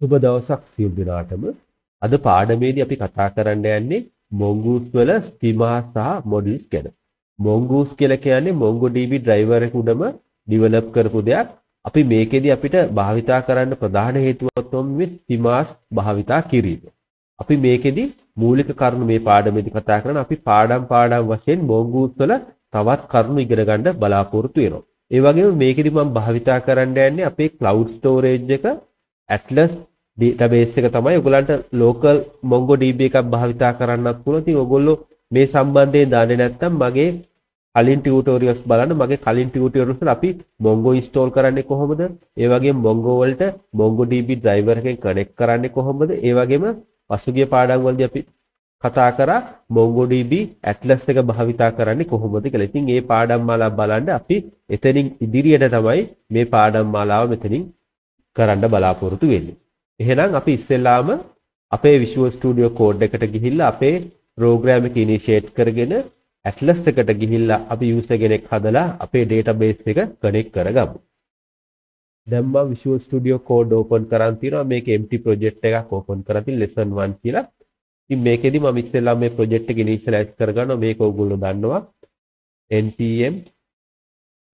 සුබ දවසක් සියලු දෙනාටම. අද පාඩමේදී අපි කතා කරන්න යන්නේ Mongoose වල ස්කීමා සහ මොඩියුල්ස් ගැන. Mongoose කියලා කියන්නේ MongoDB driver එක උඩම develop කරපු දෙයක්. අපි මේකෙදී අපිට භාවිතා කරන්න ප්‍රධාන හේතුව තමයි ස්කීමාස් භාවිතා කිරීම. අපි මේකෙදී මූලික කරුණු මේ පාඩමේදී කතා කරන අපි පාඩම් වශයෙන් Mongoose වල තවත් කරුණු ඉගෙන ගන්න බලාපොරොත්තු වෙනවා. ඒ වගේම මේකෙදී මම භාවිතා කරන්න යන්නේ අපේ cloud storage එක Atlas database එක තමයි ඔයගලන්ට local MongoDB එකක් භාවිතා කරන්නත් පුළුවන්. ඉතින් ඔයගොල්ලෝ මේ සම්බන්ධයෙන් දන්නේ නැත්නම් මගේ කලින් ටියුටෝරියල්ස් බලන්න. මගේ කලින් ටියුටෝරියල්ස් වල අපි Mongo install කරන්නේ කොහොමද? ඒ වගේම Mongo වලට MongoDB driver එකෙන් connect කරන්නේ කොහොමද? ඒ වගේම පසුගිය පාඩම් වලදී අපි කතා කරා MongoDB Atlas එක භාවිතා කරන්නේ කොහොමද කියලා. ඉතින් මේ පාඩම් මාලාව බලන්න අපි එතනින් ඉදිරියට තමයි මේ පාඩම් මාලාව මෙතනින් කරන්න බලාපොරොත්තු වෙන්නේ. එහෙනම් අපි ඉස්සෙල්ලාම අපේ Visual Studio Code එකට ගිහිල්ලා අපේ program එක initiate කරගෙන Atlas එකට ගිහිල්ලා අපි user කෙනෙක් හදලා අපේ database එක connect කරගමු. දැන් මම Visual Studio Code open කරන් තියනවා. මේක empty project එකක් open කරලා තියෙන lesson 1 කියලා. ඉතින් මේකෙදි මම ඉස්සෙල්ලාම මේ project එක initialize කරගන්නවා. මේක ඔයගොල්ලෝ දන්නවා npm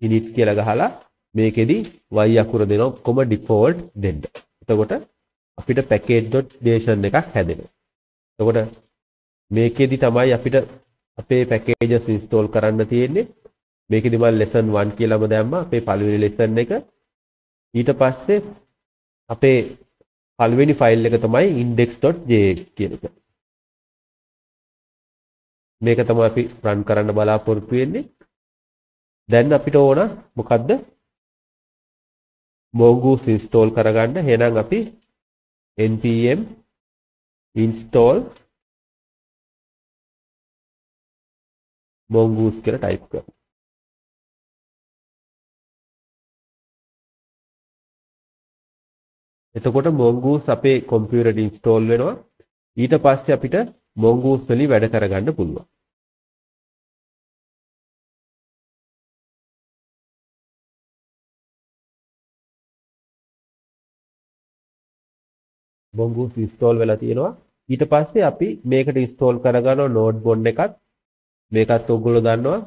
init කියලා ගහලා මේකෙදි y අකුර දෙනවා. ඔක්කොම default දෙන්න. එතකොට අපිට package.json එකක් හැදෙනවා. එතකොට මේකෙදි තමයි අපිට අපේ packages install කරන්න තියෙන්නේ. මේකෙදි මම lesson 1 කියලාම දැම්මා අපේ පළවෙනි lesson එක. ඊට පස්සේ අපේ පළවෙනි file එක තමයි index.js කියන එක. මේක තමයි අපි run කරන්න බලාපොරොත්තු වෙන්නේ. දැන් අපිට ඕන මොකද්ද? Mongoose install කරගන්න. එහෙනම් අපි npm install mongoose කියලා type කරමු. එතකොට mongoose අපේ computer එකට install වෙනවා. ඊට පස්සේ අපිට mongoose වලින් වැඩ කරගන්න පුළුවන්. Mongoose install වෙලා තියෙනවා. ඊට පස්සේ අපි මේකට install කරගන්නවා node bond එකක්. මේකත් ඔයගොල්ලෝ දන්නවා.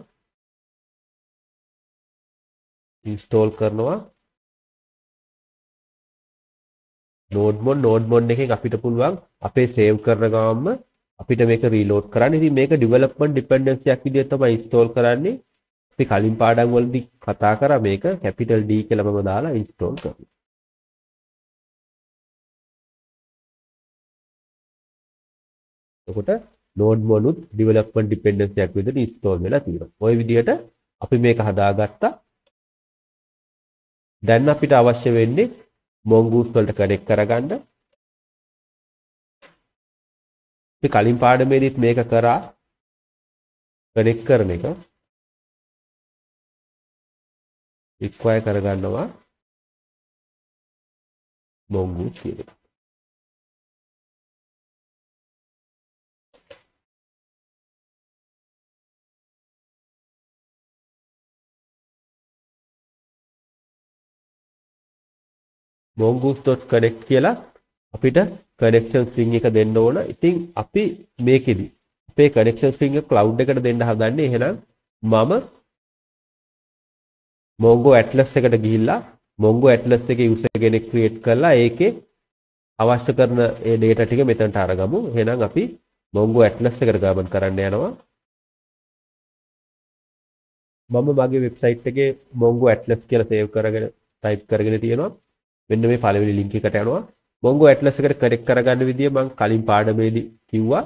install කරනවා node bond එකෙන් අපිට පුළුවන් අපේ save කරන ගාමම අපිට මේක reload කරන්න. ඉතින් මේක development dependency එකක් විදිහට තමයි install කරන්නේ. අපි කලින් පාඩම් වලදී කතා කරා මේක capital D කියලා මම දාලා install කරනවා. එතකොට node monuth development dependency එකක් විදිහට install වෙලා තියෙනවා. ওই විදිහට අපි මේක හදාගත්තා. දැන් අපිට අවශ්‍ය වෙන්නේ mongoose වලට connect කරගන්න. අපි කලින් පාඩමේදීත් මේක කරා connect කරන එක require කරගන්නවා mongoose කියලා. mongoose.connect කියලා අපිට connection string එක දෙන්න ඕන. ඉතින් අපි මේකෙදි අපේ connection string එක cloud එකට දෙන්න හදන්නේ. එහෙනම් මම Mongo Atlas එකට ගිහිල්ලා Mongo Atlas එකේ user කෙනෙක් create කරලා ඒකේ අවශ්‍ය කරන ඒ data ටික මෙතනට අරගමු. එහෙනම් අපි Mongo Atlas එකට ගමන් කරන්න යනවා. මම මගේ website එකේ Mongo Atlas කියලා save කරගෙන type කරගෙන තියෙනවා. මෙන්න මේ පළවෙනි link එකට යනවා. Mongo Atlas එකට connect කරගන්න විදිය මම කලින් පාඩමේදී කිව්වා.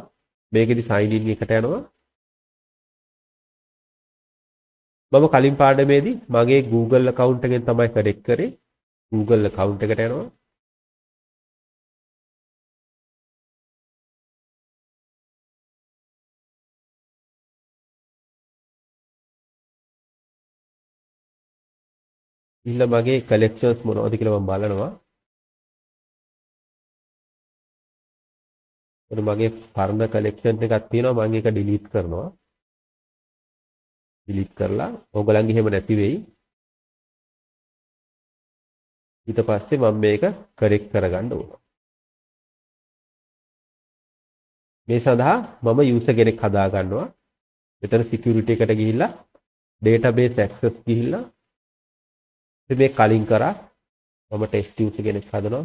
මේකෙදි sign in එකට යනවා. මම කලින් පාඩමේදී මගේ Google account එකෙන් තමයි connect කරේ. Google account එකට යනවා. ඊළඟ මගේ collections මොනවද කියලා මම බලනවා. එතන මගේ පරණ collection එකක් තියෙනවා. මම ඒක delete කරනවා. delete කරලා ඕගලන්ගේ හැම නැති වෙයි. ඊට පස්සේ මම මේක correct කරගන්න ඕන. මේ සඳහා මම යූසර් කෙනෙක් හදා ගන්නවා. මෙතන security එකට ගිහිල්ලා database access ගිහිල්ලා ඉතින් මේ කලින් කරා මම test user කෙනෙක් හදනවා.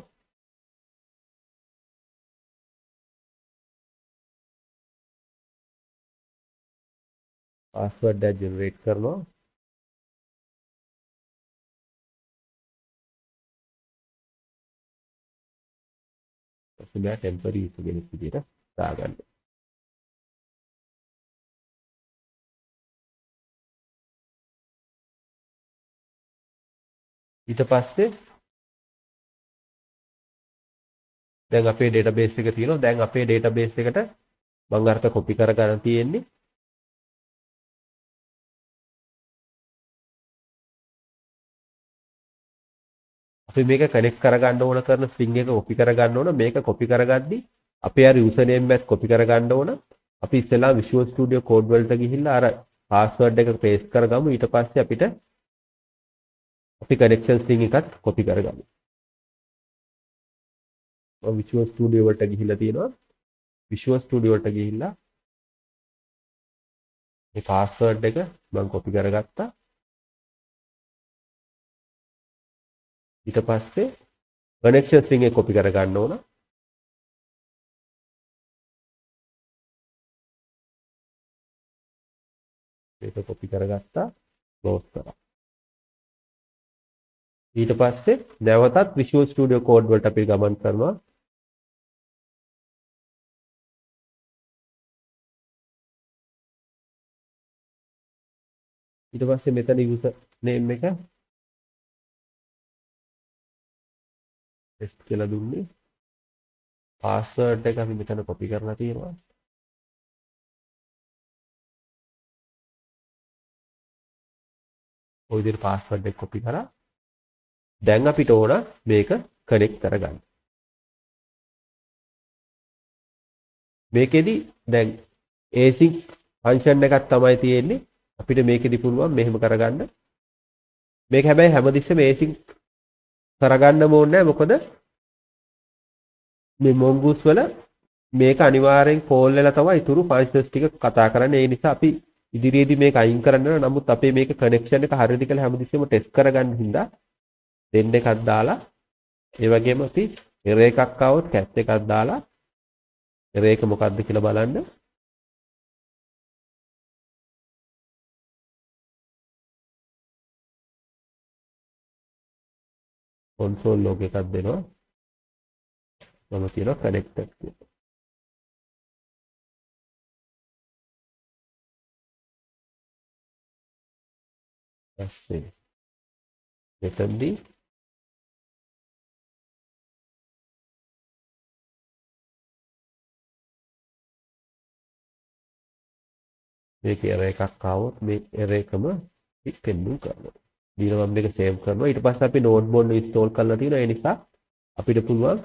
password එක generate කරනවා. ඊළඟ temporary user කෙනෙක් විදියට දාගන්න. ඊට පස්සේ දැන් අපේ database එක තියෙනවා. දැන් අපේ database එකට මම අරක copy කරගන්න තියෙන්නේ. අපි මේක connect කරගන්න ඕන කරන string එක copy කරගන්න ඕන. මේක copy කරගද්දී අපි අර username එකත් copy කරගන්න ඕන. අපි ඉස්සෙල්ලා Visual Studio Code වලට ගිහිල්ලා අර password එක paste කරගමු. ඊට පස්සේ අපිට අපි connection string එකත් copy කරගමු. ඔය Visual Studio වලට ගිහිල්ලා තියෙනවා. Visual Studio වලට ගිහිල්ලා මේ password එක මම copy කරගත්තා. ඊට පස්සේ connection string එක copy කරගන්න ඕන. ඒක copy කරගත්තා close කරා. ඊට පස්සේ නැවතත් Visual Studio Code වලට අපි ගමන් කරනවා. ඊට පස්සේ මෙතන user name එක paste කියලා දුන්නේ. password එක අපි මෙතන copy කරලා තියෙනවා. ඔය විදිහට password එක copy කරා. දැන් අපිට ඕන මේක connect කරගන්න. මේකෙදි දැන් async function එකක් තමයි තියෙන්නේ. අපිට මේකෙදි පුළුවන් මෙහෙම කරගන්න. මේක හැබැයි හැමතිස්සෙම async කරගන්න ඕනේ නැහැ. මොකද මේ Mongoose වල මේක අනිවාර්යෙන් call වෙලා තමයි ඉතුරු functions ටික කතා කරන්නේ. ඒ නිසා අපි ඉදිරියේදී මේක අයින් කරන්න ඕන. නමුත් අපේ මේක කනෙක්ෂන් එක හරියද කියලා හැමදෙස්සෙම ටෙස්ට් කරගන්න හින්දා දෙන්න එකක් දාලා ඒ වගේම අපි error එකක් આવොත් කැච් එකක් දාලා error එක මොකක්ද කියලා බලන්න. console log එකක් දෙනවා. මම කියනවා connected කියලා. පස්සේ මෙතනදී මේක error එකක් આવොත් මේ error එකම පින්ඩු කරනවා. ඊළඟ මම මේක save කරනවා. ඊට පස්සේ අපි node board install කරලා තියෙනවා. ඒ නිසා අපිට පුළුවන්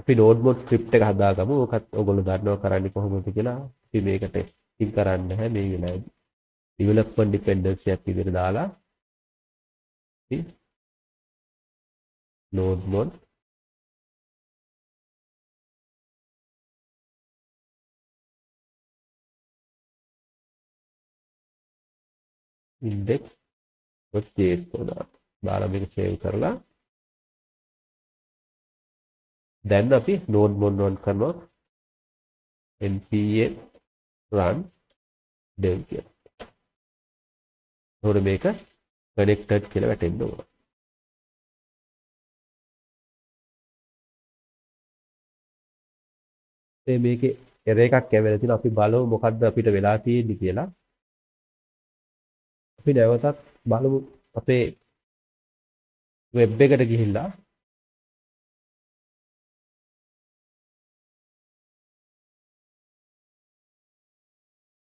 අපි node board script එක හදාගමු. ඔකත් ඔයගොල්ලෝ දන්නවා කරන්නේ කොහොමද කියලා. අපි මේක testing කරන්න නැහැ මේ වෙලාවේ. development dependency එකක් විදිහට දාලා අපි node mod index.js දාලා මේක save කරලා දැන් අපි node mod run කරනවා. npm run dev කියලා හොර මේක connected කියලා වැටෙන්න ඕන. දැන් මේකේ error එකක් ඇවිල්ලා තියෙනවා. අපි බලමු මොකද්ද අපිට වෙලා තියෙන්නේ කියලා. අපි නැවතත් බලමු අපේ web එකට ගිහිල්ලා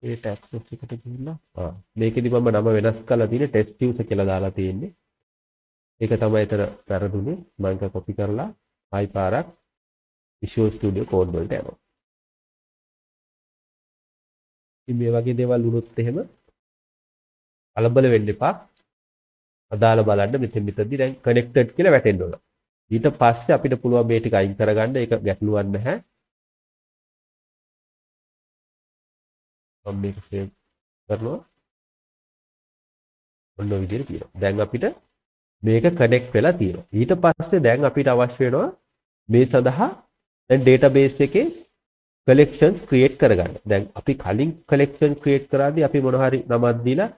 ඒට access එකට ගිහිල්ලා මේකෙදි මම නම වෙනස් කරලා තියෙන්නේ test user කියලා දාලා තියෙන්නේ. ඒක තමයි එතන වැරදුනේ. මම ඒක copy කරලා ආයි පාරක් Visual Studio Code වලට යනවා. ඉතින් මේ වගේ දේවල් වුණොත් එහෙම කලබල වෙන්න එපා. අදාළ බලන්න මෙතෙන් මෙතනදී දැන් connected කියලා වැටෙන්න ඕන. ඊට පස්සේ අපිට පුළුවන් මේ ටික අයින් කරගන්න. ඒක ගැටලුවක් නැහැ. මම මේක සේව් කරනවා. ඔන්න ඔය විදිහට තියෙනවා. දැන් අපිට මේක කනෙක්ට් වෙලා තියෙනවා. ඊට පස්සේ දැන් අපිට අවශ්‍ය වෙනවා මේ සඳහා දැන් database එකේ collections create කරගන්න. දැන් අපි කලින් collection create කරාදී අපි මොන හරි නමක් දීලා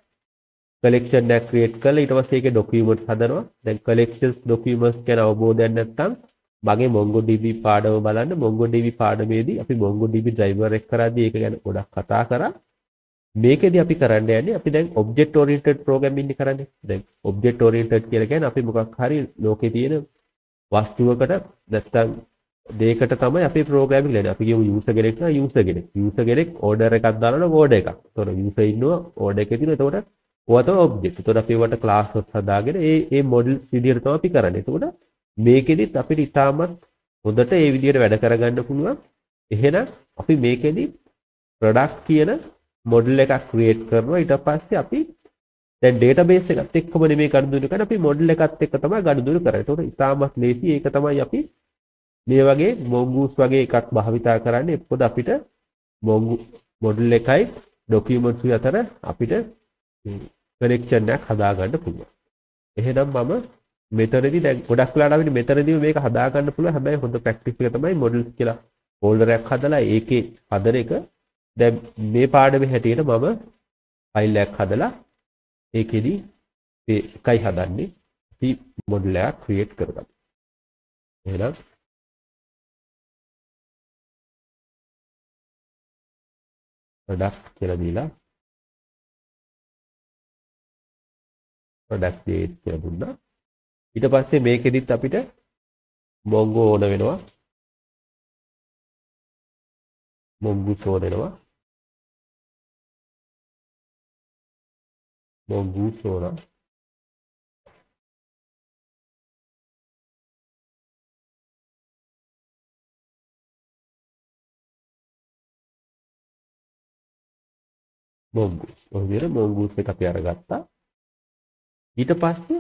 collection එකක් create කරලා ඊට පස්සේ ඒකේ documents හදනවා. දැන් collections documents ගැන අවබෝධයක් නැත්නම් මගේ MongoDB පාඩම බලන්න. MongoDB පාඩමේදී අපි MongoDB driver එක කරාදී ඒක ගැන ගොඩක් කතා කරා. මේකෙදී අපි කරන්න යන්නේ අපි දැන් object oriented programming ඉන්නේ කරන්නේ. දැන් object oriented කියලා කියන්නේ අපි මොකක් හරි ලෝකේ තියෙන වස්තුවකට නැත්නම් දෙයකට තමයි අපි programming ලැබෙන්නේ. අපි කියමු user කෙනෙක් නා user කෙනෙක් order එකක් දානවා order එකක්. ඒතකොට user ඉන්නවා order එකේ තියෙනවා. ඒතකොට ඔතන ඔබ්ජෙක්ට්. ඒතකොට අපි වට ක්ලාස් එකක් හදාගෙන ඒ මොඩල් විදියට තමයි අපි කරන්නේ. ඒතකොට මේකෙදිත් අපිට ඉතාමත් හොඳට ඒ විදියට වැඩ කරගන්න පුළුවන්. එහෙනම් අපි මේකෙදි ප්‍රොඩක්ට් කියන මොඩල් එකක් ක්‍රියේට් කරනවා. ඊට පස්සේ අපි දැන් ඩේටාබේස් එකත් එක්කම නෙමෙයි ගනුදෙනු කරන්නේ. අපි මොඩල් එකත් එක්ක තමයි ගනුදෙනු කරන්නේ. ඒතකොට ඉතාමත් ලේසි. ඒක තමයි අපි මේ වගේ Mongoose වගේ එකක් භාවිතා කරන්නේ. මොකද අපිට Mongoose මොඩල් එකයි ડોකියුමන්ට්ස් අතර අපිට කනෙක්ෂන් එකක් හදාගන්න පුළුවන්. එහෙනම් මම මෙතනදී දැන් ගොඩක් වෙලාට අපිට මෙතනදී මේක හදාගන්න පුළුවන්. හැබැයි හොඳ ප්‍රැක්ටිස් එක තමයි මොඩල්ස් කියලා ෆෝල්ඩර් එකක් හදලා ඒකේ හදන එක. දැන් මේ පාඩමේ හැටියට මම ෆයිල් එකක් හදලා ඒකෙදි මේ එකයි හදන්නේ. අපි මොඩල් එකක් ක්‍රියේට් කරගමු. එහෙනම් product කියලා දීලා product date කියලා දුන්නා. ඊට පස්සේ මේකෙදිත් අපිට Mongo ඕන වෙනවා. Mongoose ඕන වෙනවා. Mongoose ඕන. Mongoose. ඔය විදිහට Mongoose එක අපි අරගත්තා. ඊට පස්සේ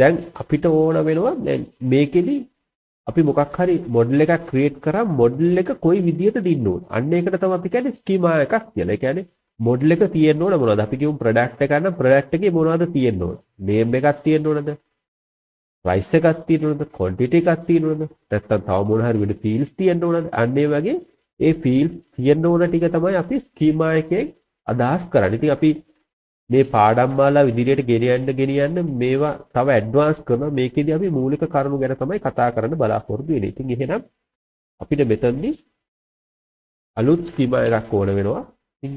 දැන් අපිට ඕන වෙනවා දැන් මේකෙදි අපි මොකක් හරි මොඩල් එකක් ක්‍රියේට් කරා. මොඩල් එක කොයි විදියට දින්න ඕන. අන්න ඒකට තමයි අපි කියන්නේ ස්කීමා එකක් කියලා. ඒ කියන්නේ මොඩල් එක තියෙන්න ඕන මොනවද? අපි කියමු ප්‍රොඩක්ට් එකක් නම් ප්‍රොඩක්ට් එකේ මොනවද තියෙන්න ඕන? නේම් එකක් තියෙන්න ඕනද? ප්‍රයිස් එකක් තියෙන්න ඕනද? ක්වොන්ටිටි එකක් තියෙන්න ඕනද? නැත්නම් තව මොන හරි වෙන ෆීල්ඩ්ස් තියෙන්න ඕනද? අන්න ඒ වගේ ඒ ෆීල්ඩ් තියෙන්න ඕන ටික තමයි අපි ස්කීමා එකෙන් අදහස් කරන්නේ. ඉතින් අපි මේ පාඩම් වල විදිහට ගෙනියන්න මේවා තව ඇඩ්වාන්ස් කරනවා. මේකෙදී අපි මූලික කරුණු ගැන තමයි කතා කරන්න බලාපොරොත්තු වෙන්නේ. ඉතින් එහෙනම් අපිට මෙතනදී අලුත් ස්කීමා එකක් ඕන වෙනවා. ඉතින්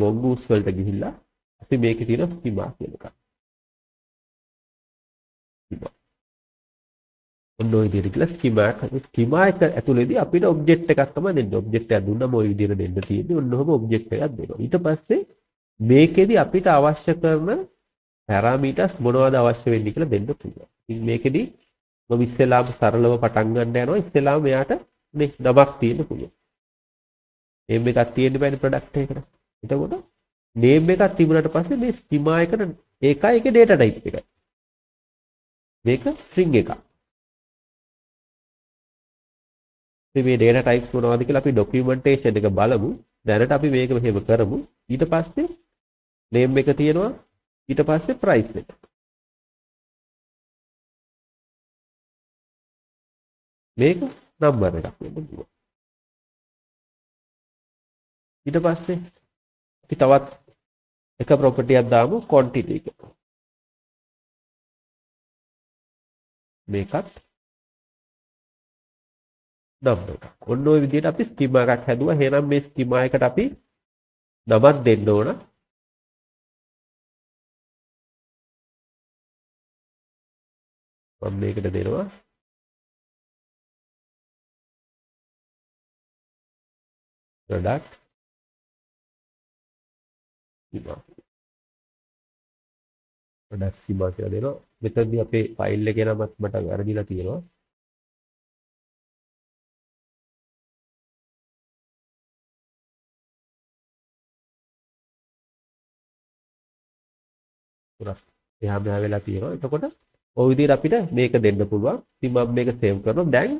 Mongoose වලට ගිහිල්ලා අපි මේකේ තියෙන ස්කීමා කියන එක. ඔන්න ඔය විදිහට කියලා ස්කීමා එක ඇතුලේදී අපිට ඔබ්ජෙක්ට් එකක් තමයි දෙන්නේ. ඔබ්ජෙක්ට් එකක් දුන්නම ඔය විදිහට දෙන්න තියෙන්නේ. ඔන්න ඔහම ඔබ්ජෙක්ට් එකක් දෙනවා. ඊට පස්සේ මේකෙදී අපිට අවශ්‍ය කරන පැරාමීටර්ස් මොනවද අවශ්‍ය වෙන්නේ කියලා දෙන්න පුළුවන්. ඉතින් මේකෙදී මම ඉස්සෙල්ලාම සරලව පටන් ගන්න යනවා. ඉස්සෙල්ලාම මෙයාට මේ නමක් තියෙන්න පුළුවන්. නේම් එකක් තියෙන්න බෑනේ ප්‍රොඩක්ට් එකකට. එතකොට නේම් එකක් තිබුණාට පස්සේ මේ ස්කීමා එකට ඒකයි ඒකේ data type එකයි. මේක string එකක්. මේ data types මොනවද කියලා අපි documentation එක බලමු. දැනට අපි මේක මෙහෙම කරමු. ඊට පස්සේ name එක තියෙනවා. ඊට පස්සේ price එක. මේක number එකක් වෙන්න පුළුවන්. ඊට පස්සේ අපි තවත් එක property එකක් දාමු quantity එක. මේකත් number එක. ඔන්න ඔය විදිහට අපි ස්කීමා එකක් හැදුවා. එහෙනම් මේ ස්කීමා එකට අපි නමක් දෙන්න ඕන. මම මේකට දෙනවා product ස්කීමා. product ස්කීමා කියලා දෙනවා. මෙතනදී අපේ ෆයිල් එකේ නමත් මට වැරදිලා තියෙනවා. එහා මෙහා වෙලා තියෙනවා. එතකොට ඔය විදිහට අපිට මේක දෙන්න පුළුවන්. ඉතින් මම මේක සේව් කරනවා. දැන්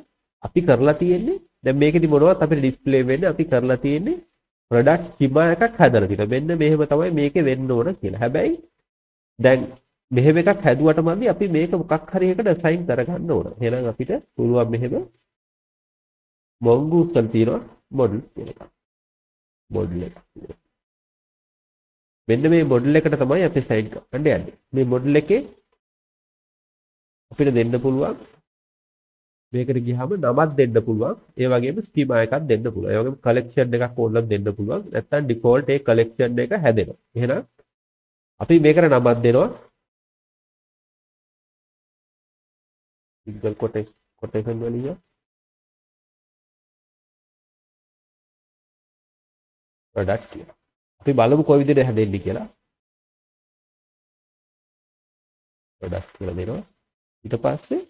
අපි කරලා තියෙන්නේ දැන් මේකෙදි මොනවද අපිට ඩිස්ප්ලේ වෙන්නේ? අපි කරලා තියෙන්නේ ප්‍රොඩක්ට් කිමා එකක් හදලා තියෙනවා. මෙන්න මෙහෙම තමයි මේකේ වෙන්න ඕන කියලා. හැබැයි දැන් මෙහෙම එකක් හැදුවටමදී අපි මේක මොකක් හරි එකකට assign කරගන්න ඕන. එහෙනම් අපිට පුළුවන් මෙහෙම Mongoose වල තියෙන මොඩල් එකක්. මොඩල් එකක්. මෙන්න මේ මොඩල් එකට තමයි අපි assign කරන්න යන්නේ. මේ මොඩල් එකේ අපිට දෙන්න පුළුවන් මේකට ගියාම නමක් දෙන්න පුළුවන් ඒ වගේම ස්කීමා එකක් දෙන්න පුළුවන් ඒ වගේම කලෙක්ෂන් එකක් ඕනනම් දෙන්න පුළුවන් නැත්නම් ඩිෆෝල්ට් ඒ කලෙක්ෂන් එක හැදෙනවා එහෙනම් අපි මේකට නමක් දෙනවා සිංගල් කොටේෂන් වලින් ප්‍රොඩක්ට් කියලා අපි බලමු කොයි විදිහට හැදෙන්නේ කියලා ප්‍රොඩක්ට් කියලා දෙනවා ඊට පස්සේ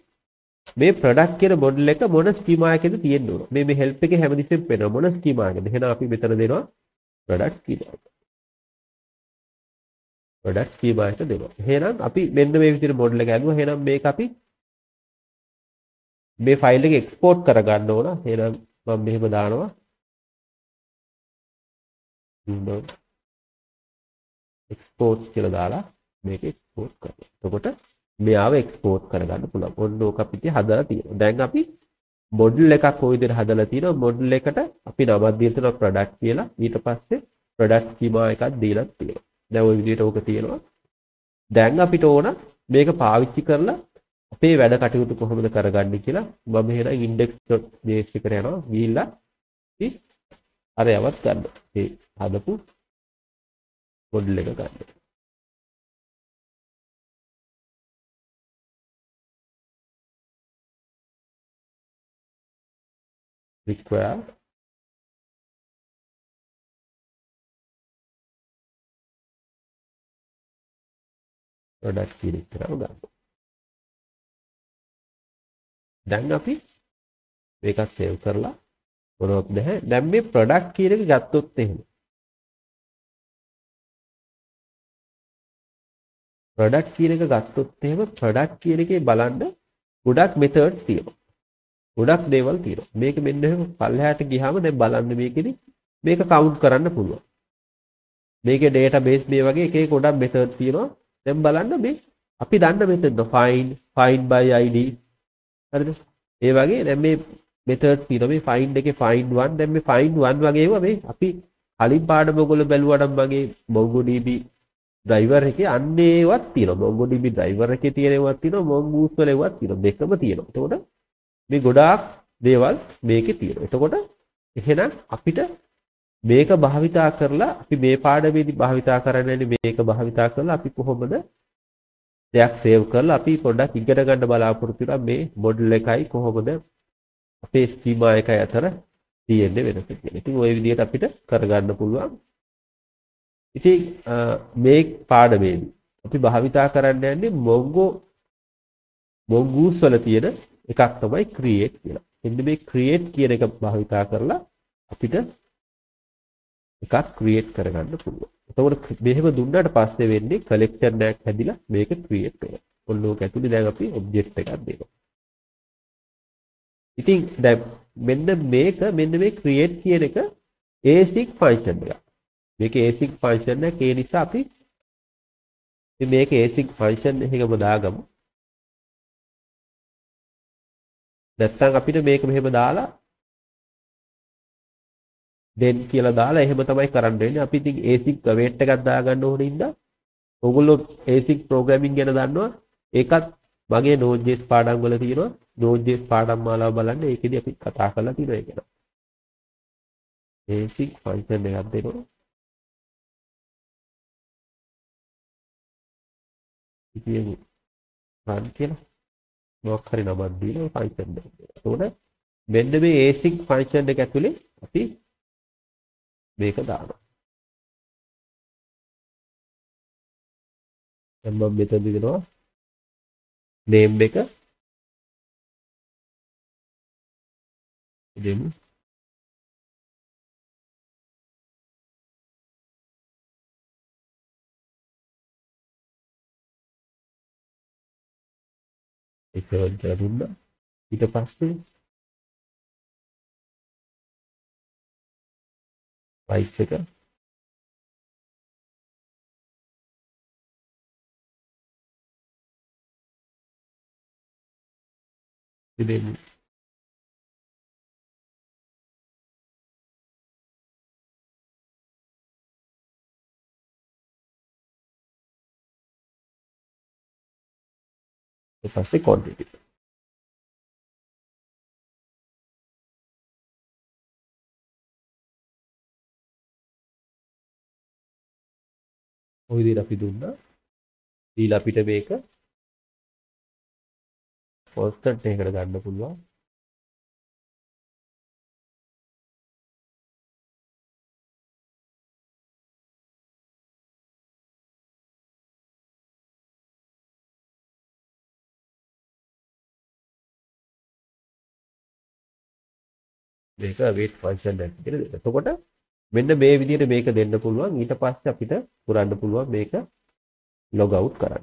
මේ ප්‍රොඩක්ට් කියන මොඩල් එක මොන ස්කීමා එකකද තියෙන්න ඕන මේ මේ help එකේ හැමදෙස්සෙම පේනවා මොන ස්කීමා එකද එහෙනම් අපි මෙතන දෙනවා ප්‍රොඩක්ට් කියලා ප්‍රොඩක්ට් ස්කීමා එක දෙනවා එහෙනම් අපි මෙන්න මේ විදිහට මොඩල් එක හදුවා එහෙනම් මේක අපි මේ ෆයිල් එක එක්ස්පෝට් කරගන්න ඕන එහෙනම් මම මෙහෙම දානවා එක්ස්පෝට් කියලා දාලා මේක එක්ස්පෝට් කරනවා එතකොට මෙයාව එක්ස්පෝට් කරගන්න පුළුවන්. ඔන්න ඕක අපිට හදලා තියෙනවා. දැන් අපි මොඩල් එකක් ওই විදිහට හදලා තියෙනවා. මොඩල් එකට අපි නමක් දීලා ප්‍රොඩක්ට් කියලා. ඊට පස්සේ ප්‍රොඩක්ට් ස්කීමා එකක් දීලා තියෙනවා. දැන් ওই විදිහට ඕක තියෙනවා. දැන් අපිට ඕන මේක පාවිච්චි කරලා අපේ වැඩ කටයුතු කොහොමද කරගන්නේ කියලා මම එහෙනම් index.js එකට යනවා. ගිහිල්ලා අපි අර යවත් ගන්න. මේ හදපු මොඩල් එක ගන්න. Require product key කරව ගන්න. දැන් අපි මේක සේව් කරලා මොනවත් නැහැ. දැන් මේ product key එක ගත්තොත් එහෙම. product key එක ගත්තොත් එහෙම product key එකේ බලන්න ගොඩක් methods තියෙනවා. ගොඩක් දේවල් තියෙනවා. මේක මෙන්න එහෙම පල්ලෙහාට ගියාම දැන් බලන්න මේකෙදි මේක කවුන්ට් කරන්න පුළුවන්. මේකේ ඩේටාබේස් මේ වගේ එක එක ගොඩක් මෙතඩ් තියෙනවා. දැන් බලන්න මේ අපි දන්න මෙතඩ් find by id හරිද? ඒ වගේ දැන් මේ මෙතඩ් තියෙනවා. මේ find එකේ find one දැන් මේ find one වගේ ඒවා මේ අපි කලින් පාඩම ඔයගොල්ලෝ බැලුවානම් වගේ MongoDB driver එකේ අන්න ඒවත් තියෙනවා. MongoDB driver එකේ තියෙන ඒවාත් තියෙනවා. Mongoose වල ඒවාත් තියෙනවා. දෙකම තියෙනවා. එතකොට මේ ගොඩාක් දේවල් මේකේ තියෙනවා. එතකොට එහෙනම් අපිට මේක භාවිතා කරලා අපි මේ පාඩමේදී භාවිතා කරන්නේ මේක භාවිතා කරලා අපි කොහොමද දෙයක් සේව් කරලා අපි පොඩ්ඩක් ඉගෙන ගන්න බලාපොරොත්තු වෙනවා මේ මොඩල් එකයි කොහොමද අපේ ස්කීමා එකයි අතර තියෙන්නේ වෙනස කියලා. ඉතින් ওই විදිහට අපිට කරගන්න පුළුවන්. ඉතින් මේ පාඩමේදී අපි භාවිතා කරන්න යන්නේ Mongoose වල තියෙන එකක් තමයි create කියලා. එන්න මේ create කියන එක භාවිතා කරලා අපිට එකක් create කරගන්න පුළුවන්. එතකොට මේක දුන්නාට පස්සේ වෙන්නේ collection එකක් හැදිලා මේක create කරනවා. ඔන්න ඕක ඇතුලේ දැන් අපි object එකක් දෙනවා. ඉතින් දැන් මෙන්න මේ create කියන එක async function එකක්. මේක async function එක ඒ නිසා අපි මේක async function එකකම දාගමු. නැත්නම් අපිට මේක මෙහෙම දාලා then කියලා දාලා එහෙම තමයි කරන්න වෙන්නේ. අපි ඉතින් async await එකක් දාගන්න ඕනේ ඉඳලා ඔයගොල්ලෝ async programming ගැන දන්නවා. ඒකත් මගේ Node.js පාඩම් වල තියෙනවා. Node.js පාඩම් මාලාව බලන්න. ඒකෙදි අපි කතා කරලා තියෙනවා ඒක. async function එකක් දෙනවා. ඉතින් run කියලා මොකක් හරි නමක් දීලා ෆන්ක්ෂන් දෙන්න. එතකොට මෙන්න මේ async function එක ඇතුලේ අපි මේක දානවා. දැන් මම මෙතන දෙනවා name එක දෙමු. itu pasti baik juga. Jadi pasti kode gitu. Oh, ini rapi dunia, di lapita beka, postat nih kerja ganda pulwa. Make a wait function that so what a when the baby need to make a then the pull one eat a pasta pita puran the pull one make a log out current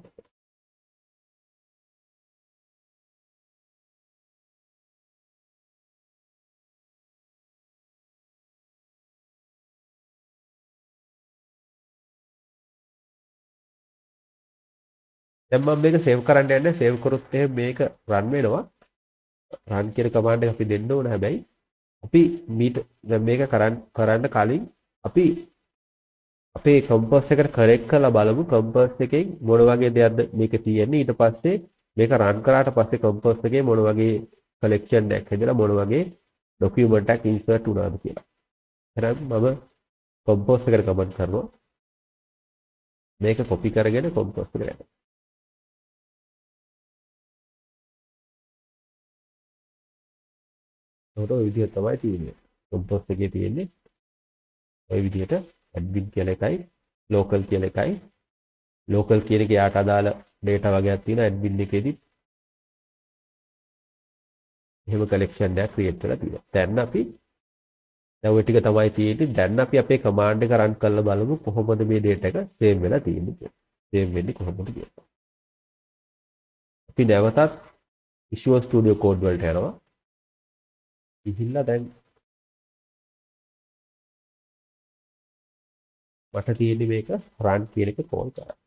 then mom make a save current and a save current they make a runway no run care command if you didn't know have a අපි මීට දැන් මේක කරන්න කලින් අපි අපේ compass එකට correct කරලා බලමු කම්පස් එකෙන් මොන වගේ දෙයක්ද මේක තියෙන්නේ ඊට පස්සේ මේක රන් කරාට පස්සේ කම්පස් එකේ මොන වගේ කලෙක්ෂන් එකක් හදලා මොන වගේ ડોකියුමන්ට් එකක් ඉන්සර්ට් වුණාද කියලා. එහෙනම් මම කම්පස් එකට කමෙන්ට් කරනවා මේක කොපි කරගෙන කම්පස් එකට යන්න. Noto video tawai tiene kompos එකේ තියෙන්නේ ওই විදිහට admin කියලා එකයි local කියලා එකයි local කියන එක යාට අදාළ data වගේක් තියෙන admin එකේදී එහෙම collection එකක් create කරලා තියෙනවා. දැන් අපි දැන් ওই ටික තමයි තියෙන්නේ. දැන් අපි අපේ command එක run කරලා බලමු කොහොමද මේ data එක save වෙලා තියෙන්නේ කියලා. Save වෙන්නේ කොහොමද කියලා. අපි නැවතත් Visual Studio Code වලට යනවා. ඉහිල්ලා දැන් මට තියෙන්නේ මේක run කියන එක call කරන්න.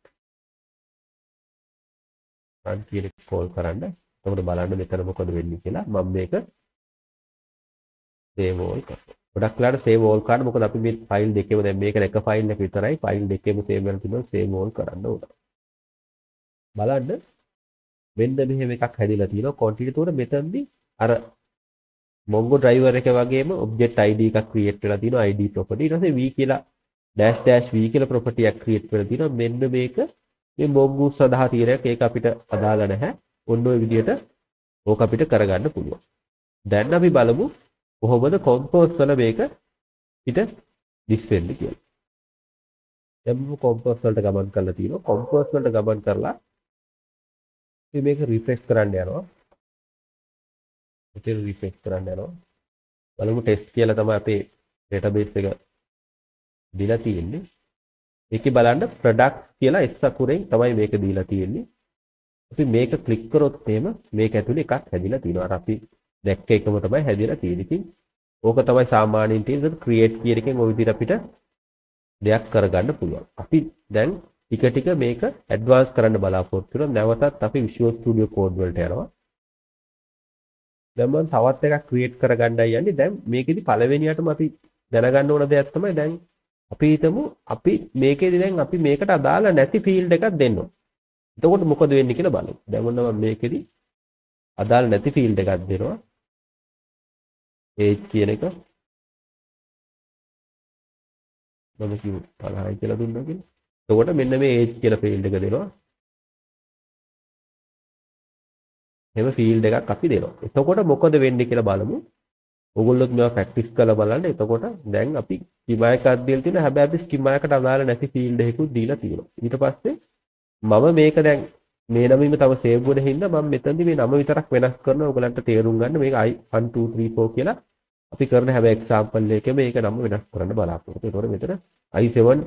run කියන එක call කරන්න. එතකොට බලන්න මෙතන මොකද වෙන්නේ කියලා. මම මේක save all කරනවා. ගොඩක් වෙලාට save all කරන්න මොකද අපි මේ file දෙකේම දැන් මේක එක file එක විතරයි file දෙකේම save වෙන තුන save all කරන්න ඕන. බලන්න මෙන්න මෙහෙම එකක් හැදිලා තියෙනවා. quantity උඩ මෙතනදී අර Mongo driver එක වගේම object id එකක් create වෙලා තියෙනවා id property ඊට පස්සේ v කියලා dash dash v කියලා property එකක් create වෙලා තියෙනවා මෙන්න මේක මේ Mongo සඳහා තියෙන එක ඒක අපිට අදාළ නැහැ ඔන්න ඔය විදිහට ඕක අපිට කරගන්න පුළුවන් දැන් අපි බලමු කොහොමද compose වල මේක පිට display වෙන්නේ කියලා දැන් මම compose වලට ගමන් කරලා තියෙනවා compose වලට ගමන් කරලා මේක refresh කරන්න යනවා ඉතින් රිෆ්‍රෙෂ් කරන්න යනවා. බලමු ටෙස්ට් කියලා තමයි අපේ database එක දීලා තියෙන්නේ. ඒකේ බලන්න product කියලා S අකුරෙන් තමයි මේක දීලා තියෙන්නේ. අපි මේක ක්ලික් කරොත් එහෙම මේක ඇතුලේ එකක් හැදිලා තියෙනවා. අර අපි දැක්ක එකම තමයි හැදිලා තියෙන්නේ. ඉතින් ඕක තමයි සාමාන්‍යයෙන් තියෙන create කියන එකෙන් ওই විදිහට අපිට දෙයක් කරගන්න පුළුවන්. අපි දැන් ටික ටික මේක advance කරන්න බලාපොරොත්තු වෙනවා. නැවතත් අපි Visual Studio Code වලට යනවා. දැන් මම තවත් එකක් ක්‍රියේට් කරගන්නයි යන්නේ. දැන් මේකෙදි පළවෙනියටම අපි දැනගන්න ඕන දෙයක් තමයි දැන් අපි හිතමු අපි මේකෙදි දැන් අපි මේකට අදාළ නැති ෆීල්ඩ් එකක් දෙන්න ඕන. එතකොට මොකද වෙන්නේ කියලා බලමු. දැන් මොනවා මම මේකෙදි අදාළ නැති ෆීල්ඩ් එකක් දෙනවා. age කියන එක මම කිව්ව 50යි කියලා දුන්නා කියලා. එතකොට මෙන්න මේ age කියලා ෆීල්ඩ් එක දෙනවා. එහෙම ෆීල්ඩ් එකක් අපි දෙනවා. එතකොට මොකද වෙන්නේ කියලා බලමු. ඔයගොල්ලොත් මේවා ප්‍රැක්ටිස් කරලා බලන්න. එතකොට දැන් අපි ස්කීමා එකක් දීලා තියෙනවා. හැබැයි අපි ස්කීමා එකට අදාළ නැති ෆීල්ඩ් එකකුත් දීලා තියෙනවා. ඊට පස්සේ මම මේක දැන් මේ නමින්ම තව සේව් වුණා හින්දා මම මෙතනදී මේ නම විතරක් වෙනස් කරනවා. ඔයගලන්ට තේරුම් ගන්න මේක i 1 2 3 4 කියලා අපි කරන හැබැයි එක්සැම්පල් එකේ මේක නම වෙනස් කරන්න බලාපොරොත්තු වෙනවා. ඒතකොට මෙතන i7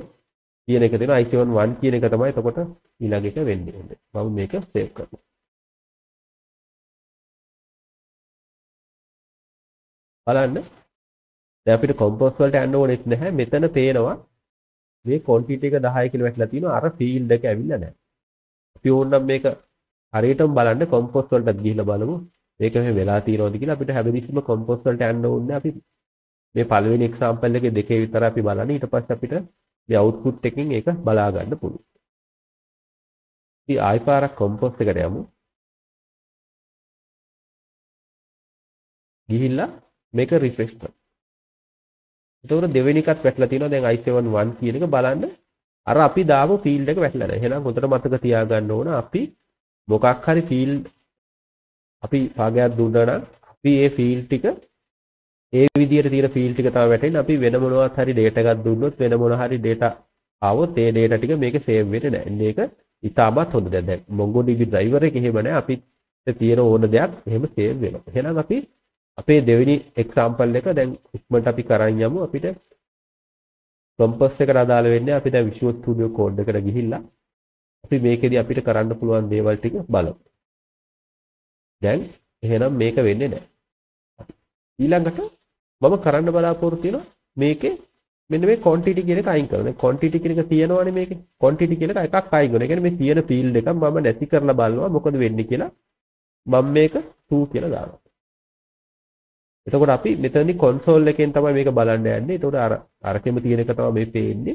කියන එක දෙනවා. i7 1 කියන එක තමයි එතකොට ඊළඟ එක වෙන්නේ. මම මේක සේව් කරනවා. බලන්න. දැන් අපිට කොම්පොස් වලට යන්න ඕනෙත් නැහැ. මෙතන පේනවා මේ ක්වොන්ටිටි එක 10 කියලා වැටලා තියෙනවා. අර ෆීල්ඩ් එක ඇවිල්ලා නැහැ. අපි ඕනනම් මේක හරියටම බලන්න කොම්පොස් වලටත් ගිහිල්ලා බලමු. මේක මෙහෙම වෙලා තියෙනවද කියලා අපිට හැමදෙස්ම කොම්පොස් වලට යන්න ඕනේ. අපි මේ පළවෙනි එක්සැම්පල් එකේ දෙකේ විතර අපි බලන්නේ. ඊට පස්සේ අපිට මේ අවුට්පුට් එකෙන් ඒක බලා ගන්න පුළුවන්. අපි ආයි පාරක් කොම්පොස් එකට යමු. ගිහිල්ලා මේක රිෆ්‍රෙෂ් කරන්න. ඒතකොට දෙවෙනි එකත් වැටලා තියෙනවා. දැන් i71 කියන එක බලන්න අර අපි දාපු ෆීල්ඩ් එක වැටලා නැහැ. එහෙනම් හොඳට මතක තියාගන්න ඕන අපි මොකක් හරි ෆීල්ඩ් අපි භාගයක් දුන්නා නම් අපි මේ ෆීල්ඩ් ටික ඒ විදියට තියෙන ෆීල්ඩ් ටික තමයි වැටෙන්නේ. අපි වෙන මොනවත් හරි data එකක් දුන්නොත් වෙන මොන හරි data ආවොත් ඒ data ටික මේකේ save වෙන්නේ නැහැ. මේක ඉතාමත් හොඳ දෙයක්. දැන් MongoDB driver එක එහෙම නැහැ. අපිට තියෙන ඕන දෙයක් එහෙම save වෙනවා. එහෙනම් අපි අපේ දෙවෙනි එක්සැම්පල් එක දැන් ඉක්මනට අපි කරන් යමු. අපිට කොම්පස් එකට අදාළ වෙන්නේ අපි දැන් Visual Studio Code එකට ගිහිල්ලා අපි මේකෙදි අපිට කරන්න පුළුවන් දේවල් ටික බලමු. දැන් එහෙනම් මේක වෙන්නේ නැහැ. ඊළඟට මම කරන්න බලාපොරොත්තු වෙන මේකේ මෙන්න මේ quantity කියන එක අයින් කරනවා. quantity කියන එක තියෙනවනේ මේකේ. quantity කියන එක එකක් අයින් කරනවා. ඒ කියන්නේ මේ තියෙන field එක මම නැති කරලා බලනවා මොකද වෙන්නේ කියලා. මම මේක 2 කියලා දානවා. එතකොට අපි මෙතනදී කන්සෝල් එකෙන් තමයි මේක බලන්න යන්නේ. එතකොට අරකෙම තියෙන එක තමයි මේ පේන්නේ.